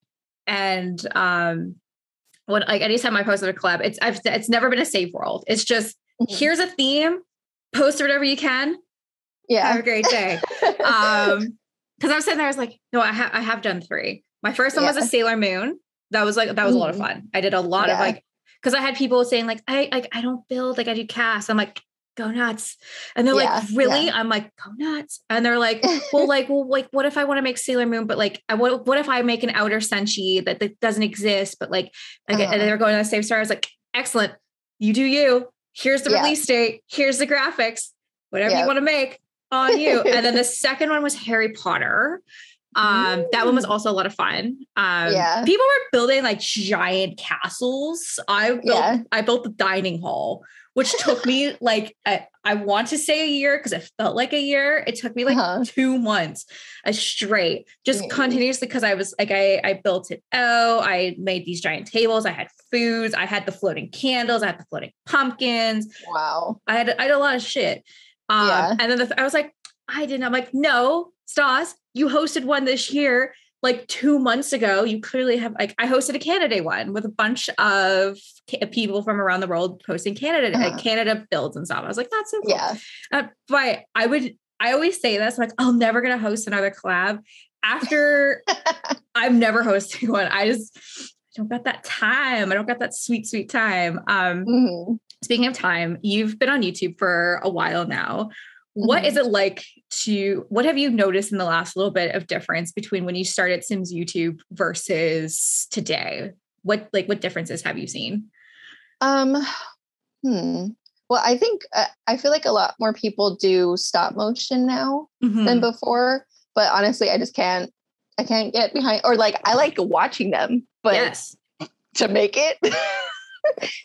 And, um, when like anytime I posted a collab, it's, I've, it's never been a safe world. It's just, mm-hmm. here's a theme, post whatever you can. Yeah. Have a great day. Um, because I was sitting there, I was like, no, I have I have done three. My first one yeah. was a Sailor Moon. That was like that was mm. a lot of fun. I did a lot yeah. of like, because I had people saying, like, I like I don't build, like I do cast. I'm like, go nuts. And they're yeah. like, really? Yeah. I'm like, go nuts. And they're like, well, like, well, like, what if I want to make Sailor Moon? But like, I what, what if I make an outer senshi that, that doesn't exist? But like, like uh-huh. and they're going on the same star. I was like, excellent, you do you. Here's the yeah. release date, here's the graphics, whatever yeah. you want to make. On you. And then the second one was Harry Potter. Um, Ooh. That one was also a lot of fun. Um, yeah. People were building like giant castles. I built, yeah. I built the dining hall, which took me like, I, I want to say a year because it felt like a year. It took me like uh-huh. two months straight, just mm. continuously, because I was like, I, I built it out. I made these giant tables. I had foods. I had the floating candles. I had the floating pumpkins. Wow. I had, I had a lot of shit. Um, yeah. And then the, I was like, I didn't. I'm like, no, Stas, you hosted one this year, like two months ago. You clearly have, like, I hosted a Canada Day one with a bunch of ca- people from around the world posting Canada, uh-huh. like Canada builds and stuff. I was like, that's so cool. Yeah. Uh, but I would, I always say this, like, I'm never going to host another collab after I'm never hosting one. I just I don't got that time. I don't got that sweet, sweet time. Um, mm-hmm. Speaking of time, you've been on YouTube for a while now. What mm-hmm. is it like to, what have you noticed in the last little bit of difference between when you started Sims YouTube versus today? What, like, what differences have you seen? Um, hmm. Well, I think, uh, I feel like a lot more people do stop motion now mm-hmm. than before, but honestly, I just can't, I can't get behind, or like, I like watching them, but yes. to make it,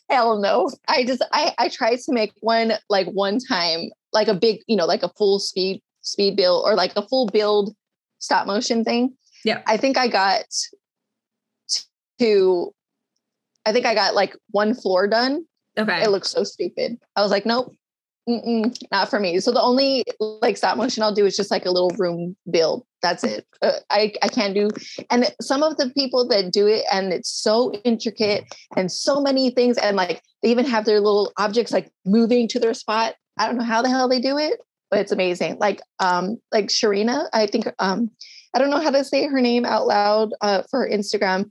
hell no. I just, I, I tried to make one, like one time, like a big, you know, like a full speed, speed build or like a full build stop motion thing. Yeah. I think I got to, I think I got like one floor done. Okay. It looks so stupid. I was like, nope, mm-mm, not for me. So the only like stop motion I'll do is just like a little room build. That's it. Uh, I, I can't do. And some of the people that do it and it's so intricate and so many things. And like, they even have their little objects like moving to their spot. I don't know how the hell they do it, but it's amazing. Like, um, like Sharina, I think, um, I don't know how to say her name out loud, uh, for Instagram,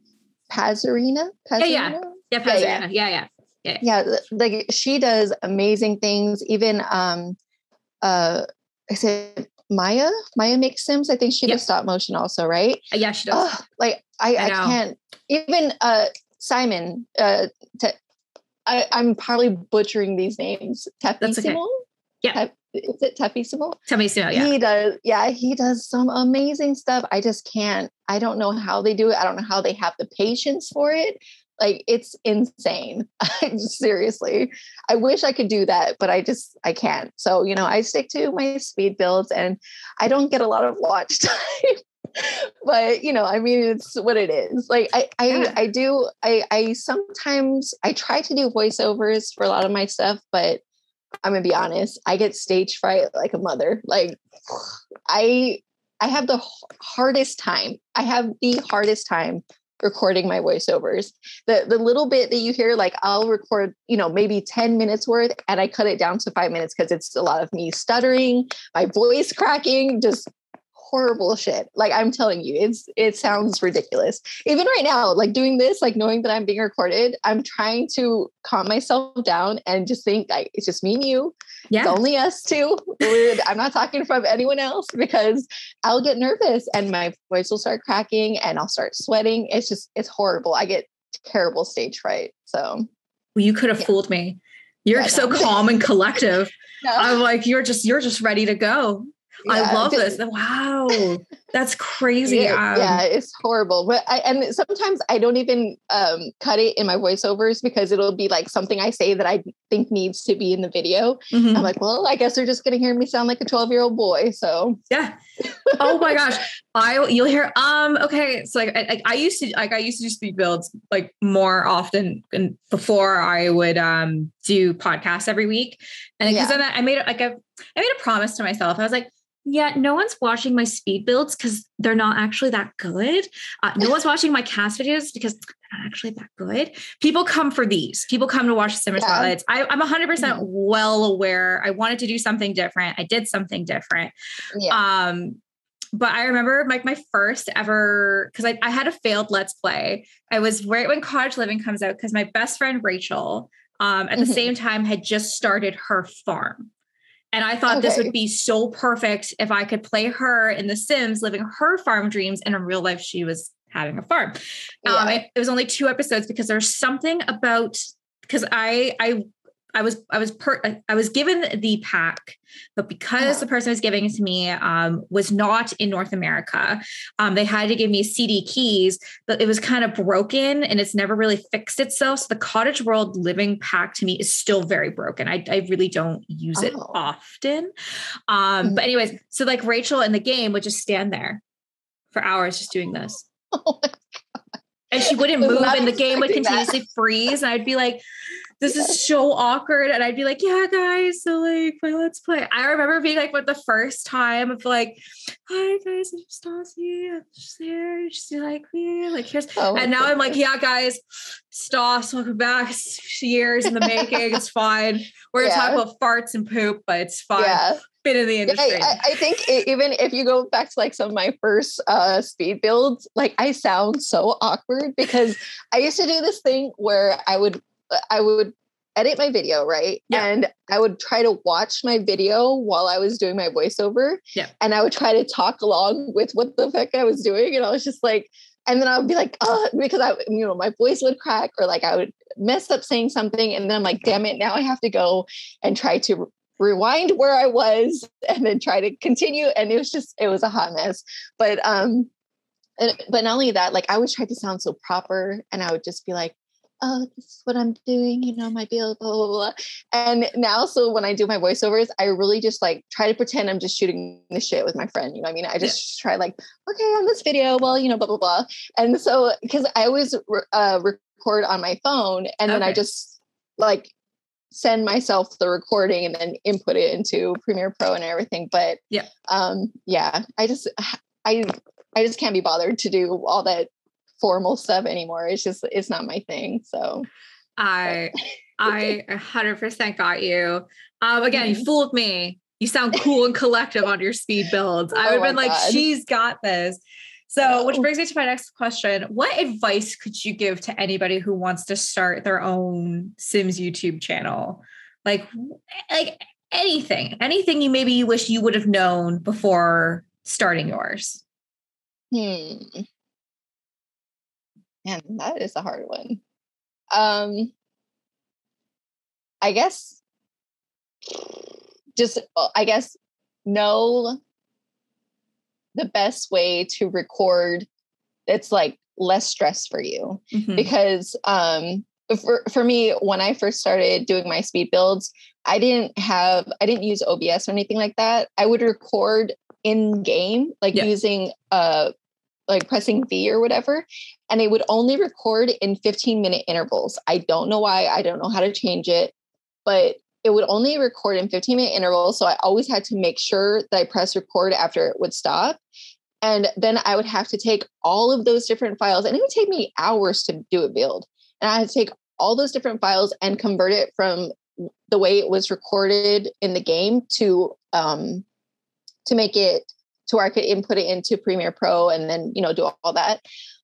Pazerina. Pazerina? Yeah, yeah. Yeah, Pazerina. Yeah, yeah. Yeah, yeah. Yeah. Yeah. Like she does amazing things. Even, um, uh, I said Maya, Maya makes Sims. I think she yep. does stop motion also, right? Yeah, she does. Ugh, like I, I, I can't even, uh, Simon, uh, t- I, I'm probably butchering these names. Tepi. Okay. Yeah. Te- is it Tepi Simul? Tepi Simul, yeah. He does, yeah, he does some amazing stuff. I just can't, I don't know how they do it. I don't know how they have the patience for it. Like, it's insane. Seriously. I wish I could do that, but I just, I can't. So, you know, I stick to my speed builds and I don't get a lot of watch time. But, you know, I mean, it's what it is. Like, I, I, yeah. I do, I, I sometimes, I try to do voiceovers for a lot of my stuff, but I'm gonna be honest, I get stage fright like a mother. Like, I, I have the hardest time. I have the hardest time recording my voiceovers. The, the little bit that you hear, like, I'll record, you know, maybe ten minutes worth, and I cut it down to five minutes because it's a lot of me stuttering, my voice cracking, just horrible shit. Like, I'm telling you, it's it sounds ridiculous. Even right now, like doing this, like knowing that I'm being recorded, I'm trying to calm myself down and just think, like, it's just me and you. Yeah. It's only us two. We're, I'm not talking from anyone else because I'll get nervous and my voice will start cracking and I'll start sweating. It's just, it's horrible. I get terrible stage fright. So well, you could have yeah. fooled me. You're yeah, so no. calm and collective. No. I'm like, you're just you're just ready to go. Yeah, I love just, this. Wow. That's crazy. Yeah, um, yeah, it's horrible. But I, and sometimes I don't even um, cut it in my voiceovers because it'll be like something I say that I think needs to be in the video. Mm-hmm. I'm like, well, I guess they're just going to hear me sound like a twelve year old boy. So yeah. Oh my gosh. I, you'll hear, um, okay. So like, I, I used to, like, I used to do speed builds like more often and before I would um, do podcasts every week. And because yeah. then I made like a, I made a promise to myself. I was like, yeah, no one's watching my speed builds because they're not actually that good. Uh, no one's watching my cast videos because they're not actually that good. People come for these. People come to watch Simmer yeah. Spotlights. I, I'm one hundred percent mm-hmm. well aware. I wanted to do something different. I did something different. Yeah. Um, but I remember like my first ever, because I, I had a failed Let's Play. I was right when Cottage Living comes out because my best friend, Rachel, um, at mm-hmm. the same time had just started her farm. And I thought okay. this would be so perfect if I could play her in The Sims, living her farm dreams. And in real life, she was having a farm. Yeah. Um, it, it was only two episodes because there's something about, because I, I I was, I was, per, I was given the pack, but because oh. the person who was giving it to me um, was not in North America, um, they had to give me C D keys, but it was kind of broken and it's never really fixed itself. So the Cottage World Living pack to me is still very broken. I, I really don't use oh. it often. Um, mm-hmm. But anyways, so like Rachel in the game would just stand there for hours, just doing this. Oh my God. And she wouldn't move and the game would continuously that. freeze. And I'd be like, this yes. is so awkward. And I'd be like, yeah, guys, so like, well, let's play. I remember being like, what, the first time of like, hi guys, I'm Stassi. I'm just here. She's like, me. Like, here's, oh, and now God. I'm like, yeah, guys, Stas, welcome back. It's years in the making. It's fine. We're yeah. gonna talk about farts and poop, but it's fine. Yeah. Been in the industry. Yeah, I, I think it, even if you go back to like some of my first uh, speed builds, like I sound so awkward because I used to do this thing where I would I would edit my video, right? Yeah. And I would try to watch my video while I was doing my voiceover. Yeah. And I would try to talk along with what the heck I was doing. And I was just like, and then I would be like, oh, because I, you know, my voice would crack or like I would mess up saying something. And then I'm like, damn it, now I have to go and try to rewind where I was and then try to continue. And it was just, it was a hot mess. But, um, and, but not only that, like I always tried to sound so proper and I would just be like, oh, this is what I'm doing, you know, my deal, blah, blah, blah. And now, so when I do my voiceovers, I really just like try to pretend I'm just shooting the shit with my friend. You know what I mean? I just yeah. try like, okay, on this video, well, you know, blah, blah, blah. And so, cause I always uh, record on my phone and then okay. I just like send myself the recording and then input it into Premiere Pro and everything. But yeah, um, yeah, I just, I, I just can't be bothered to do all that formal stuff anymore. It's just, it's not my thing. So I, I a hundred percent got you. Um, again, mm-hmm. you fooled me. You sound cool and collective on your speed builds. I would have oh been God. like, she's got this. So, oh. which brings me to my next question. What advice could you give to anybody who wants to start their own Sims YouTube channel? Like, like anything, anything you maybe you wish you would have known before starting yours. Hmm. Man, that is a hard one. Um, I guess just, I guess, know the best way to record that's like less stress for you. Mm-hmm. Because um, for, for me, when I first started doing my speed builds, I didn't have, I didn't use O B S or anything like that. I would record in game, like yeah. using uh, like pressing V or whatever. And it would only record in fifteen minute intervals. I don't know why. I don't know how to change it, but it would only record in fifteen minute intervals. So I always had to make sure that I press record after it would stop. And then I would have to take all of those different files, and it would take me hours to do a build. And I had to take all those different files and convert it from the way it was recorded in the game to, um, to make it to where I could input it into Premiere Pro and then, you know, do all that.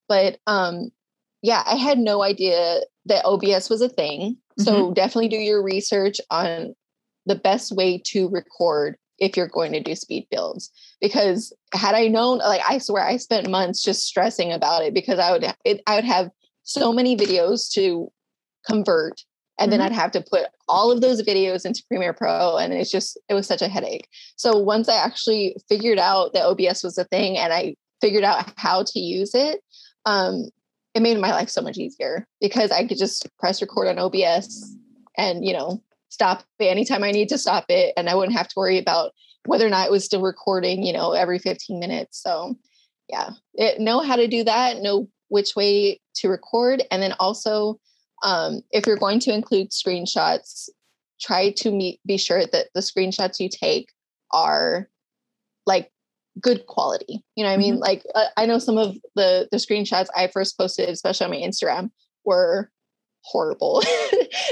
But um, yeah, I had no idea that O B S was a thing. So mm-hmm. definitely do your research on the best way to record if you're going to do speed builds. Because had I known, like I swear I spent months just stressing about it because I would it, I would have so many videos to convert. And mm-hmm. then I'd have to put all of those videos into Premiere Pro. And it's just, it was such a headache. So once I actually figured out that O B S was a thing and I figured out how to use it, Um, it made my life so much easier because I could just press record on O B S and, you know, stop it anytime I need to stop it. And I wouldn't have to worry about whether or not it was still recording, you know, every fifteen minutes. So yeah, it, know how to do that, know which way to record. And then also, um, if you're going to include screenshots, try to meet, be sure that the screenshots you take are like good quality. You know what I mean? Mm-hmm. Like uh, I know some of the, the screenshots I first posted, especially on my Instagram, were horrible.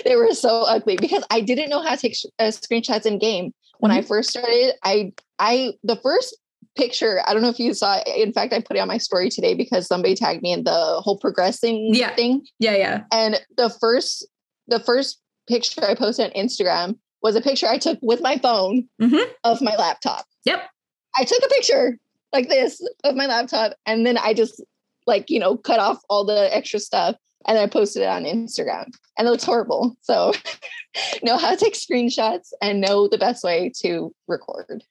They were so ugly because I didn't know how to take sh- uh, screenshots in game. When mm-hmm. I first started, I, I, the first picture, I don't know if you saw it. In fact, I put it on my story today because somebody tagged me in the whole progressing yeah. thing. Yeah. Yeah. And the first, the first picture I posted on Instagram was a picture I took with my phone mm-hmm. of my laptop. Yep. I took a picture like this of my laptop and then I just like, you know, cut off all the extra stuff and I posted it on Instagram, and it looks horrible. So know how to take screenshots and know the best way to record.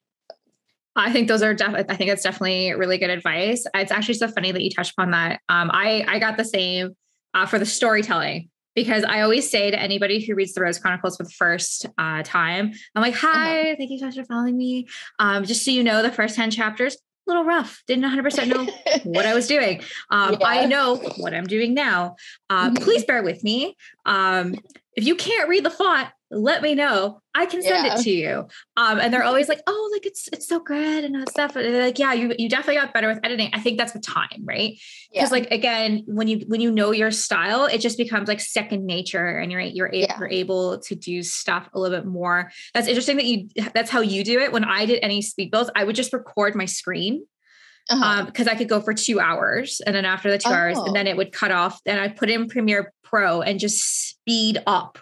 I think those are, def- I think it's definitely really good advice. It's actually so funny that you touched upon that. Um, I, I got the same uh, for the storytelling, because I always say to anybody who reads the Rose Chronicles for the first uh, time, I'm like, hi, uh-huh. thank you so much for following me. Um, just so you know, the first ten chapters, a little rough. Didn't one hundred percent know what I was doing. Um, yeah. I know what I'm doing now. Uh, mm-hmm. Please bear with me. Um, if you can't read the font, let me know. I can send yeah. it to you. Um, and they're always like, oh, like it's, it's so good and stuff. And like, yeah, you, you definitely got better with editing. I think that's with time, right? Because yeah. like, again, when you, when you know your style, it just becomes like second nature, and you're, you're, a- yeah. you're able to do stuff a little bit more. That's interesting that you, that's how you do it. When I did any speed builds, I would just record my screen. Uh-huh. Um, cause I could go for two hours and then after the two oh. hours, and then it would cut off. Then I'd put in Premiere Pro and just speed up.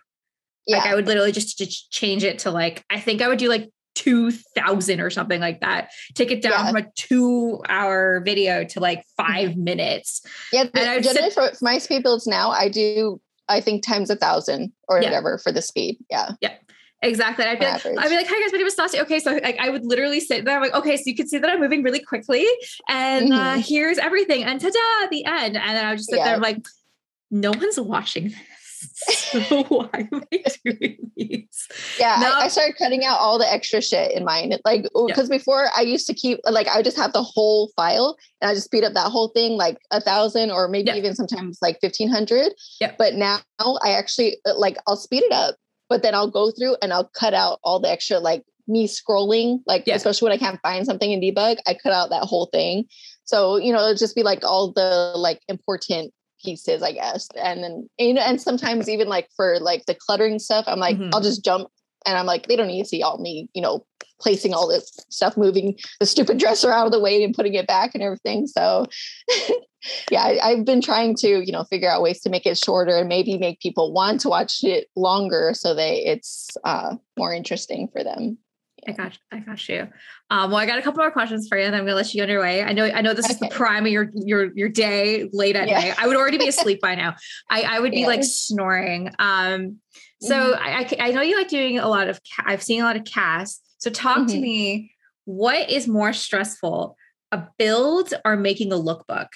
Yeah. Like I would literally just, just change it to like, I think I would do like two thousand or something like that. Take it down yeah. from a two hour video to like five minutes. Yeah. The, and I would generally sit- for my speed builds now, I do, I think times a thousand or yeah. whatever for the speed. Yeah. Yeah. Exactly. I'd be, like, I'd be like, hi guys, my name is Stassi. Okay. So like, I would literally sit there. I'm like, okay, so you can see that I'm moving really quickly and mm-hmm. uh, here's everything and ta-da, the end. And then I would just sit yeah. there. I'm like, no one's watching this. So why am I doing these? Yeah, now, I, I started cutting out all the extra shit in mine. Like, because yeah. before I used to keep, like, I would just have the whole file and I just speed up that whole thing, like a thousand or maybe yeah. even sometimes like fifteen hundred. Yeah. But now I actually, like, I'll speed it up, but then I'll go through and I'll cut out all the extra, like me scrolling, like, yeah. especially when I can't find something in debug, I cut out that whole thing. So, you know, it'll just be like all the like important pieces, I guess. And then, you know, and sometimes even like for like the cluttering stuff, I'm like, mm-hmm. I'll just jump and I'm like, they don't need to see all me, you know, placing all this stuff, moving the stupid dresser out of the way and putting it back and everything. So yeah, I, I've been trying to, you know, figure out ways to make it shorter and maybe make people want to watch it longer so that it's uh, more interesting for them. I got, I got you. Um, well, I got a couple more questions for you, and I'm gonna let you go on your way. I know, I know this okay. is the prime of your your your day, late at yeah. night. I would already be asleep by now. I, I would be yeah. like snoring. Um, so mm-hmm. I, I know you like doing a lot of. I've seen a lot of casts. So talk mm-hmm. to me. What is more stressful, a build or making a lookbook?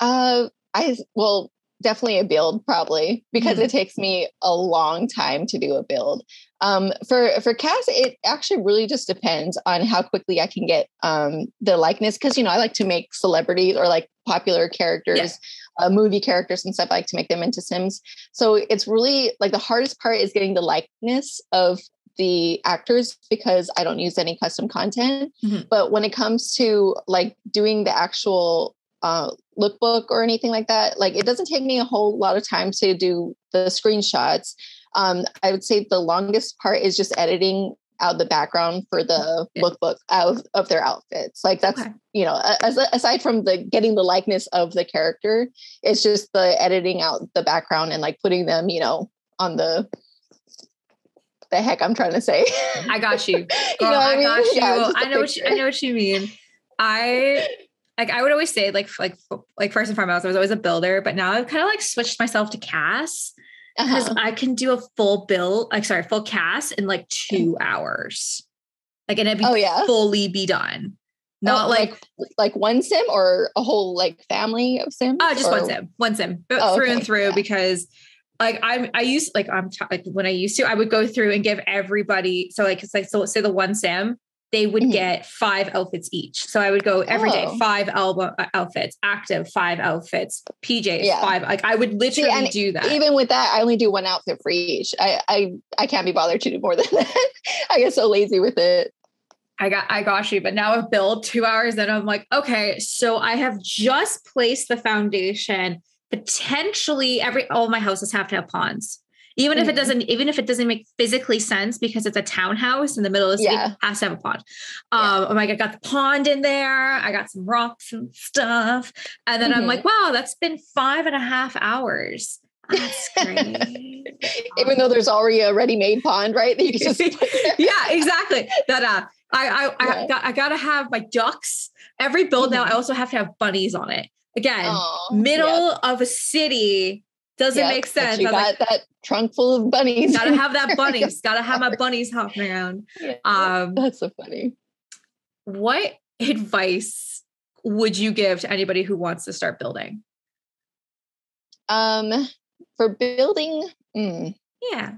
Uh, I well. Definitely a build, probably, because mm-hmm. it takes me a long time to do a build. Um, for for cast, it actually really just depends on how quickly I can get um, the likeness, because you know I like to make celebrities or like popular characters, yeah. uh, movie characters and stuff. I like to make them into Sims, so it's really like the hardest part is getting the likeness of the actors because I don't use any custom content. Mm-hmm. But when it comes to like doing the actual Uh, lookbook or anything like that, like it doesn't take me a whole lot of time to do the screenshots. Um, I would say the longest part is just editing out the background for the yeah. lookbook out of their outfits. Like that's, okay. you know, as, aside from the getting the likeness of the character, it's just the editing out the background and like putting them, you know, on the the heck I'm trying to say. I got you. Girl, you know I, I mean? got you. Yeah, I know what you, I know what you mean. I... Like I would always say like, like, like first and foremost, I was always a builder, but now I've kind of like switched myself to cast because uh-huh. I can do a full build, like, sorry, full cast in like two hours. Like, and it'd be oh, yeah? fully be done. Not oh, like, like, like one Sim or a whole like family of Sims? Oh, just or? one Sim, one Sim, but oh, through okay. and through yeah. because like I'm, I used, like I'm t- like when I used to, I would go through and give everybody. So like, it's like, so let's say the one Sim, they would mm-hmm. get five outfits each. So I would go every oh. day, five album outfits, active, five outfits, P Js, yeah. five. Like I would literally See, do that. Even with that, I only do one outfit for each. I, I, I can't be bothered to do more than that. I get so lazy with it. I got, I got you. But now I've built two hours and I'm like, okay, so I have just placed the foundation. Potentially every, all my houses have to have ponds. Even mm-hmm. if it doesn't, even if it doesn't make physically sense because it's a townhouse in the middle of the city, yeah. has to have a pond. Um, yeah. I'm like, I got the pond in there. I got some rocks and stuff. And then mm-hmm. I'm like, wow, that's been five and a half hours. That's great. Even um, though there's already a ready-made pond, right? You just yeah, exactly. That uh, I I, yeah. I, got, I gotta have my ducks. Every build mm-hmm. now, I also have to have bunnies on it. Again, Aww, middle yep. of a city. Doesn't yep, make sense. You got like, that trunk full of bunnies. Gotta have that bunnies. Gotta have my bunnies hopping around. Yeah, um, that's so funny. What advice would you give to anybody who wants to start building? Um, for building, mm, yeah,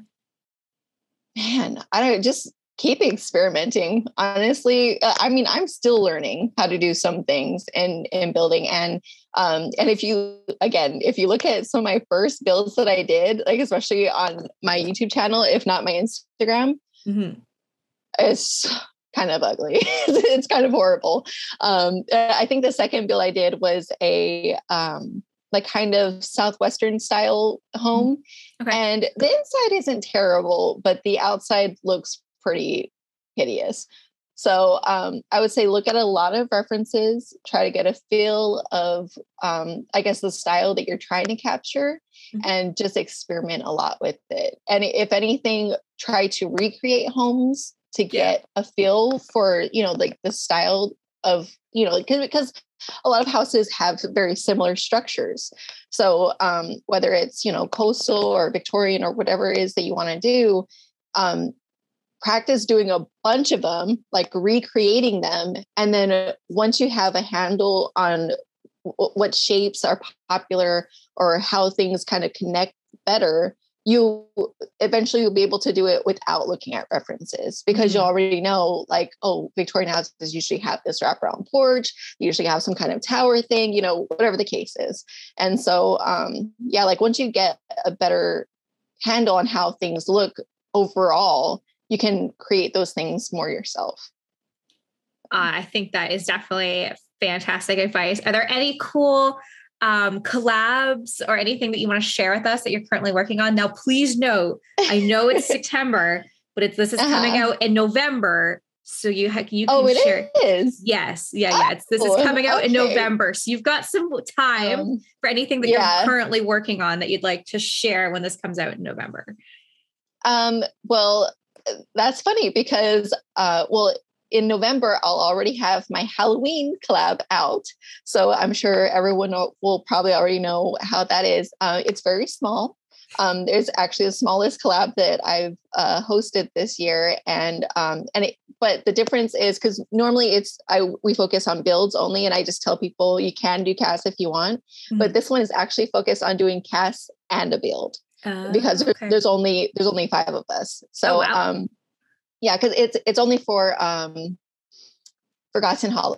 man, I don't just keep experimenting. Honestly, uh, I mean, I'm still learning how to do some things in, in building. And, um, and if you, again, if you look at some of my first builds that I did, like, especially on my YouTube channel, if not my Instagram, mm-hmm. it's kind of ugly. It's kind of horrible. Um, I think the second build I did was a, um, like kind of Southwestern style home. Okay. And the inside isn't terrible, but the outside looks pretty hideous. So um, I would say look at a lot of references, try to get a feel of, um, I guess, the style that you're trying to capture, mm-hmm. and just experiment a lot with it. And if anything, try to recreate homes to get yeah. a feel for, you know, like the style of, you know, because a lot of houses have very similar structures. So um, whether it's, you know, coastal or Victorian or whatever it is that you want to do, um, practice doing a bunch of them, like recreating them. And then once you have a handle on w- what shapes are popular or how things kind of connect better, you eventually you'll be able to do it without looking at references, because mm-hmm. you already know, like, oh, Victorian houses usually have this wraparound porch, they usually have some kind of tower thing, you know, whatever the case is. And so, um, yeah, like once you get a better handle on how things look overall, you can create those things more yourself. Uh, I think that is definitely fantastic advice. Are there any cool um, collabs or anything that you want to share with us that you're currently working on? Now, please note, I know it's September, but it's, this is uh-huh. coming out in November. So you, ha- you can oh, it share. Is? Yes. Yeah. Yeah. It's, this oh, is coming out okay. in November. So you've got some time um, for anything that yeah. you're currently working on that you'd like to share when this comes out in November. Um, well, that's funny because, uh, well, in November, I'll already have my Halloween collab out. So I'm sure everyone will probably already know how that is. Uh, it's very small. Um, there's actually the smallest collab that I've uh, hosted this year. And, um, and it, but the difference is, because normally it's, I, we focus on builds only, and I just tell people you can do casts if you want, mm-hmm. but this one is actually focused on doing casts and a build. Uh, because okay. there's only there's only five of us, so oh, wow. um, yeah, because it's it's only for um, Forgotten Hollow,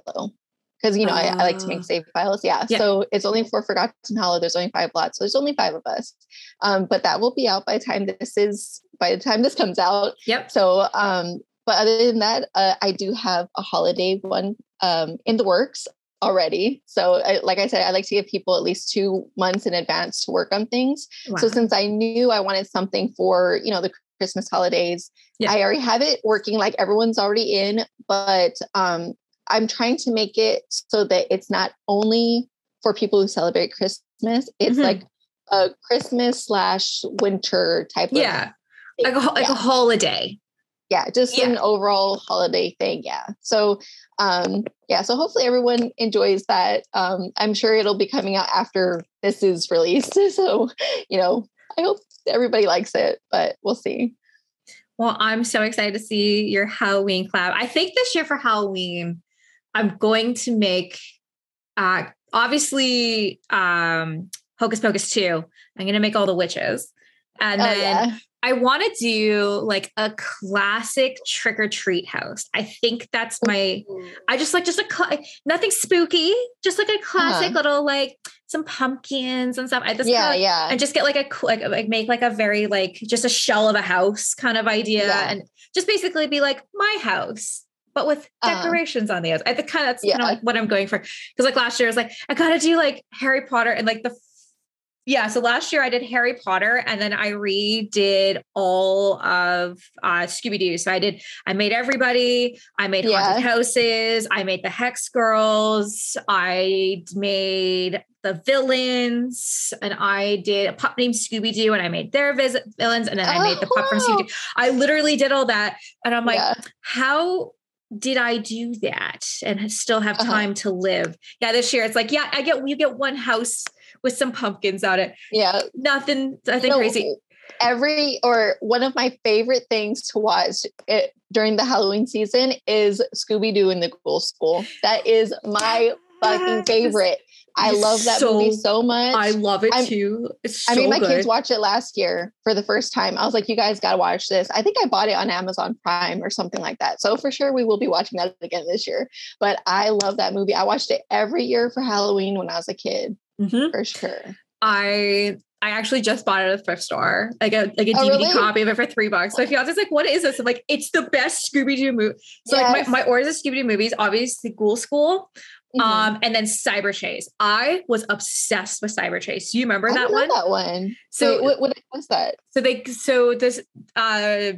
because you know uh, I, I like to make save files, yeah. yeah. So it's only for Forgotten Hollow. There's only five lots, so there's only five of us. Um, but that will be out by the time this is by the time this comes out. Yep. So, um, but other than that, uh, I do have a holiday one um, in the works already. So I, like I said, I like to give people at least two months in advance to work on things. Wow. So since I knew I wanted something for, you know, the Christmas holidays, yeah. I already have it working, like everyone's already in, but um, I'm trying to make it so that it's not only for people who celebrate Christmas. It's mm-hmm. like a Christmas slash winter type. Yeah. Of like a, ho- yeah. like a holiday. Yeah, just yeah. an overall holiday thing. Yeah. So, um, yeah. So hopefully everyone enjoys that. Um, I'm sure it'll be coming out after this is released. So, you know, I hope everybody likes it, but we'll see. Well, I'm so excited to see your Halloween collab. I think this year for Halloween, I'm going to make, uh, obviously, um, Hocus Pocus two. I'm going to make all the witches. And oh, then... Yeah. I want to do like a classic trick or treat house. I think that's my, I just like, just a, cl- nothing spooky, just like a classic uh-huh. little, like some pumpkins and stuff. I just yeah, kinda, yeah. And just get like a, like, like make like a very, like just a shell of a house kind of idea. Yeah. And just basically be like my house, but with decorations uh-huh. on the outside. I think kind of, that's yeah. kind of like what I'm going for. Cause like last year I was like, I got to do like Harry Potter and like the Yeah. So last year I did Harry Potter and then I redid all of uh, Scooby-Doo. So I did, I made everybody, I made yeah. haunted houses. I made the Hex Girls. I made the villains and I did a pup named Scooby-Doo and I made their visit villains. And then oh, I made the pup wow. from Scooby-Doo. I literally did all that. And I'm like, yeah. how did I do that and still have time uh-huh. to live? Yeah. This year it's like, yeah, I get, you get one house with some pumpkins on it. Yeah. Nothing, nothing no, crazy. Every, or one of my favorite things to watch it, during the Halloween season is Scooby-Doo and the Ghoul School. That is my fucking favorite. I love that so, movie so much. I love it I'm, too. It's so I mean, my good. kids watched it last year for the first time. I was like, you guys got to watch this. I think I bought it on Amazon Prime or something like that. So for sure, we will be watching that again this year. But I love that movie. I watched it every year for Halloween when I was a kid. Mm-hmm. For sure. I... I actually just bought it at a thrift store, like a like a oh, D V D really? copy of it for three bucks. My fiance's like, "What is this?" I'm like, "It's the best Scooby-Doo movie." So yes. like my, my orders of Scooby-Doo movies, obviously Ghoul School, mm-hmm. um, and then Cyber Chase. I was obsessed with Cyber Chase. Do you remember I that one? That one. So Wait, what, what was that? So they so this uh,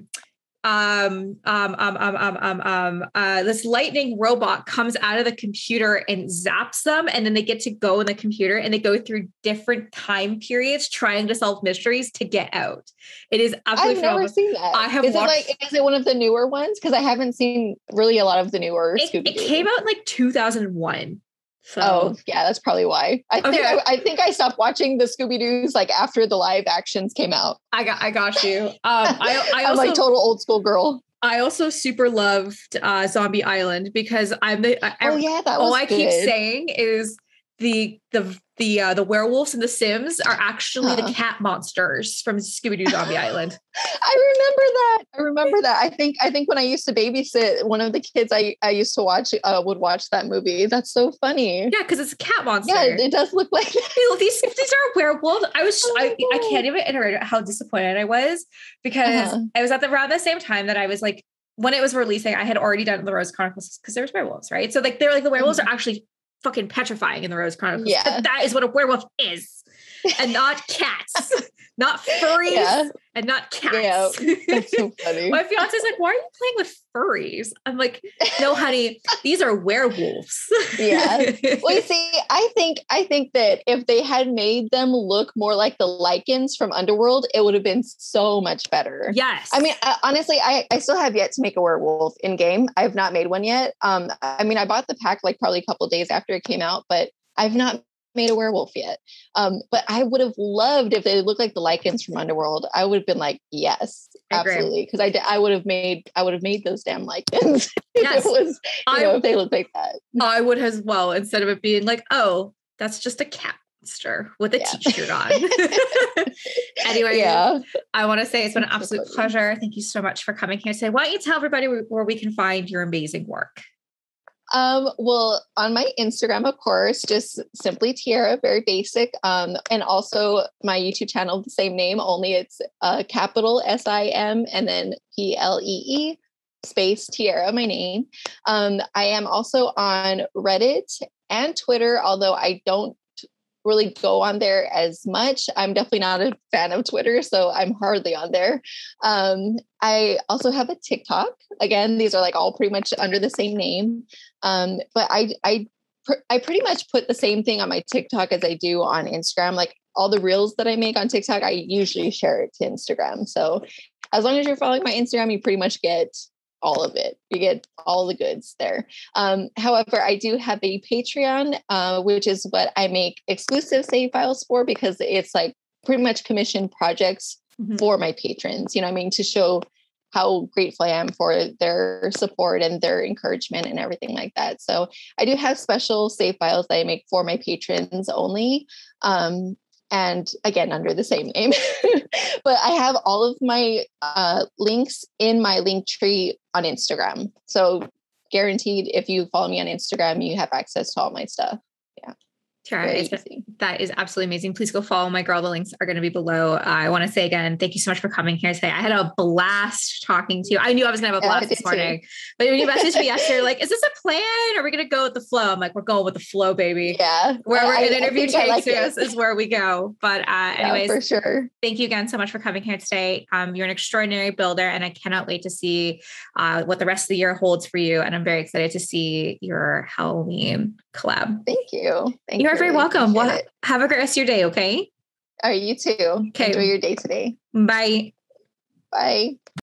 um um um um um um uh, this lightning robot comes out of the computer and zaps them, and then they get to go in the computer and they go through different time periods trying to solve mysteries to get out. It is absolutely I've phenomenal. Never seen that. I have is watched. It like, is it one of the newer ones? Because I haven't seen really a lot of the newer. It, Scooby-Doo. It came out in like two thousand one. So. Oh yeah, that's probably why. I okay. think I, I think I stopped watching the Scooby-Doos like after the live actions came out. I got I got you. Um, I, I also, I'm like total old school girl. I also super loved uh, Zombie Island because I'm the. I, oh yeah, that was all I good. keep saying is the the the uh, the werewolves in The Sims are actually huh. the cat monsters from Scooby-Doo Zombie Island. I remember that. I remember that. I think I think when I used to babysit, one of the kids I, I used to watch uh, would watch that movie. That's so funny. Yeah, because it's a cat monster. Yeah, it does look like these. These are werewolves. I was just, oh I, I can't even iterate how disappointed I was because uh-huh. I was at the around the same time that I was like when it was releasing, I had already done the Rose Chronicles because there was werewolves, right? So like they're like the werewolves mm-hmm. are actually fucking petrifying in the Rose Chronicles. Yeah, but that is what a werewolf is, and not cats. Not furries yeah. and not cats. Yeah, that's so funny. My fiance's like, why are you playing with furries? I'm like, no, honey, these are werewolves. Yeah. Well, you see, I think I think that if they had made them look more like the lichens from Underworld, it would have been so much better. Yes. I mean, I, honestly, I, I still have yet to make a werewolf in game. I have not made one yet. Um, I mean, I bought the pack like probably a couple of days after it came out, but I've not made a werewolf yet. Um, but I would have loved if they looked like the lichens from Underworld. I would have been like, yes, absolutely. Because I, d- I would have made, I would have made those damn lichens. Yes. If, it was, you I, know, if they looked like that. I would as well, instead of it being like, oh, that's just a cat monster with a yeah. t-shirt on. Anyway, yeah. I want to say it's been an absolute absolutely. pleasure. Thank you so much for coming here today. Why don't you tell everybody where we can find your amazing work? Um, well, on my Instagram, of course, just Simpleetierra, very basic. Um, and also my YouTube channel, the same name, only it's uh, capital S I M and then P L E E space Tiara, my name. Um, I am also on Reddit and Twitter, although I don't really go on there as much. I'm definitely not a fan of Twitter, so I'm hardly on there. Um, I also have a TikTok. Again, these are like all pretty much under the same name. Um, but I, I, pr- I pretty much put the same thing on my TikTok as I do on Instagram. Like all the reels that I make on TikTok, I usually share it to Instagram. So as long as you're following my Instagram, you pretty much get all of it. You get all the goods there. Um, however, I do have a Patreon, uh, which is what I make exclusive save files for, because it's like pretty much commissioned projects mm-hmm. for my patrons, you know what I mean? To show how grateful I am for their support and their encouragement and everything like that. So I do have special save files that I make for my patrons only. Um, And again, under the same name, but I have all of my uh, links in my link tree on Instagram. So guaranteed, if you follow me on Instagram, you have access to all my stuff. Yeah. Tiara, that is absolutely amazing. Please go follow my girl. The links are going to be below. Uh, I want to say again, thank you so much for coming here today. I had a blast talking to you. I knew I was going to have a blast yeah, this morning, too. But when you messaged me yesterday, like, is this a plan? Or are we going to go with the flow? I'm like, we're going with the flow, baby. Yeah. Wherever I, an interview takes like us is where we go. But uh, anyways, yeah, for sure. Thank you again so much for coming here today. Um, you're an extraordinary builder, and I cannot wait to see uh, what the rest of the year holds for you. And I'm very excited to see your Halloween collab. Thank you. Thank You're you. very welcome. Well, have a great rest of your day, okay? All right, you too. Okay. Enjoy your day today. Bye. Bye.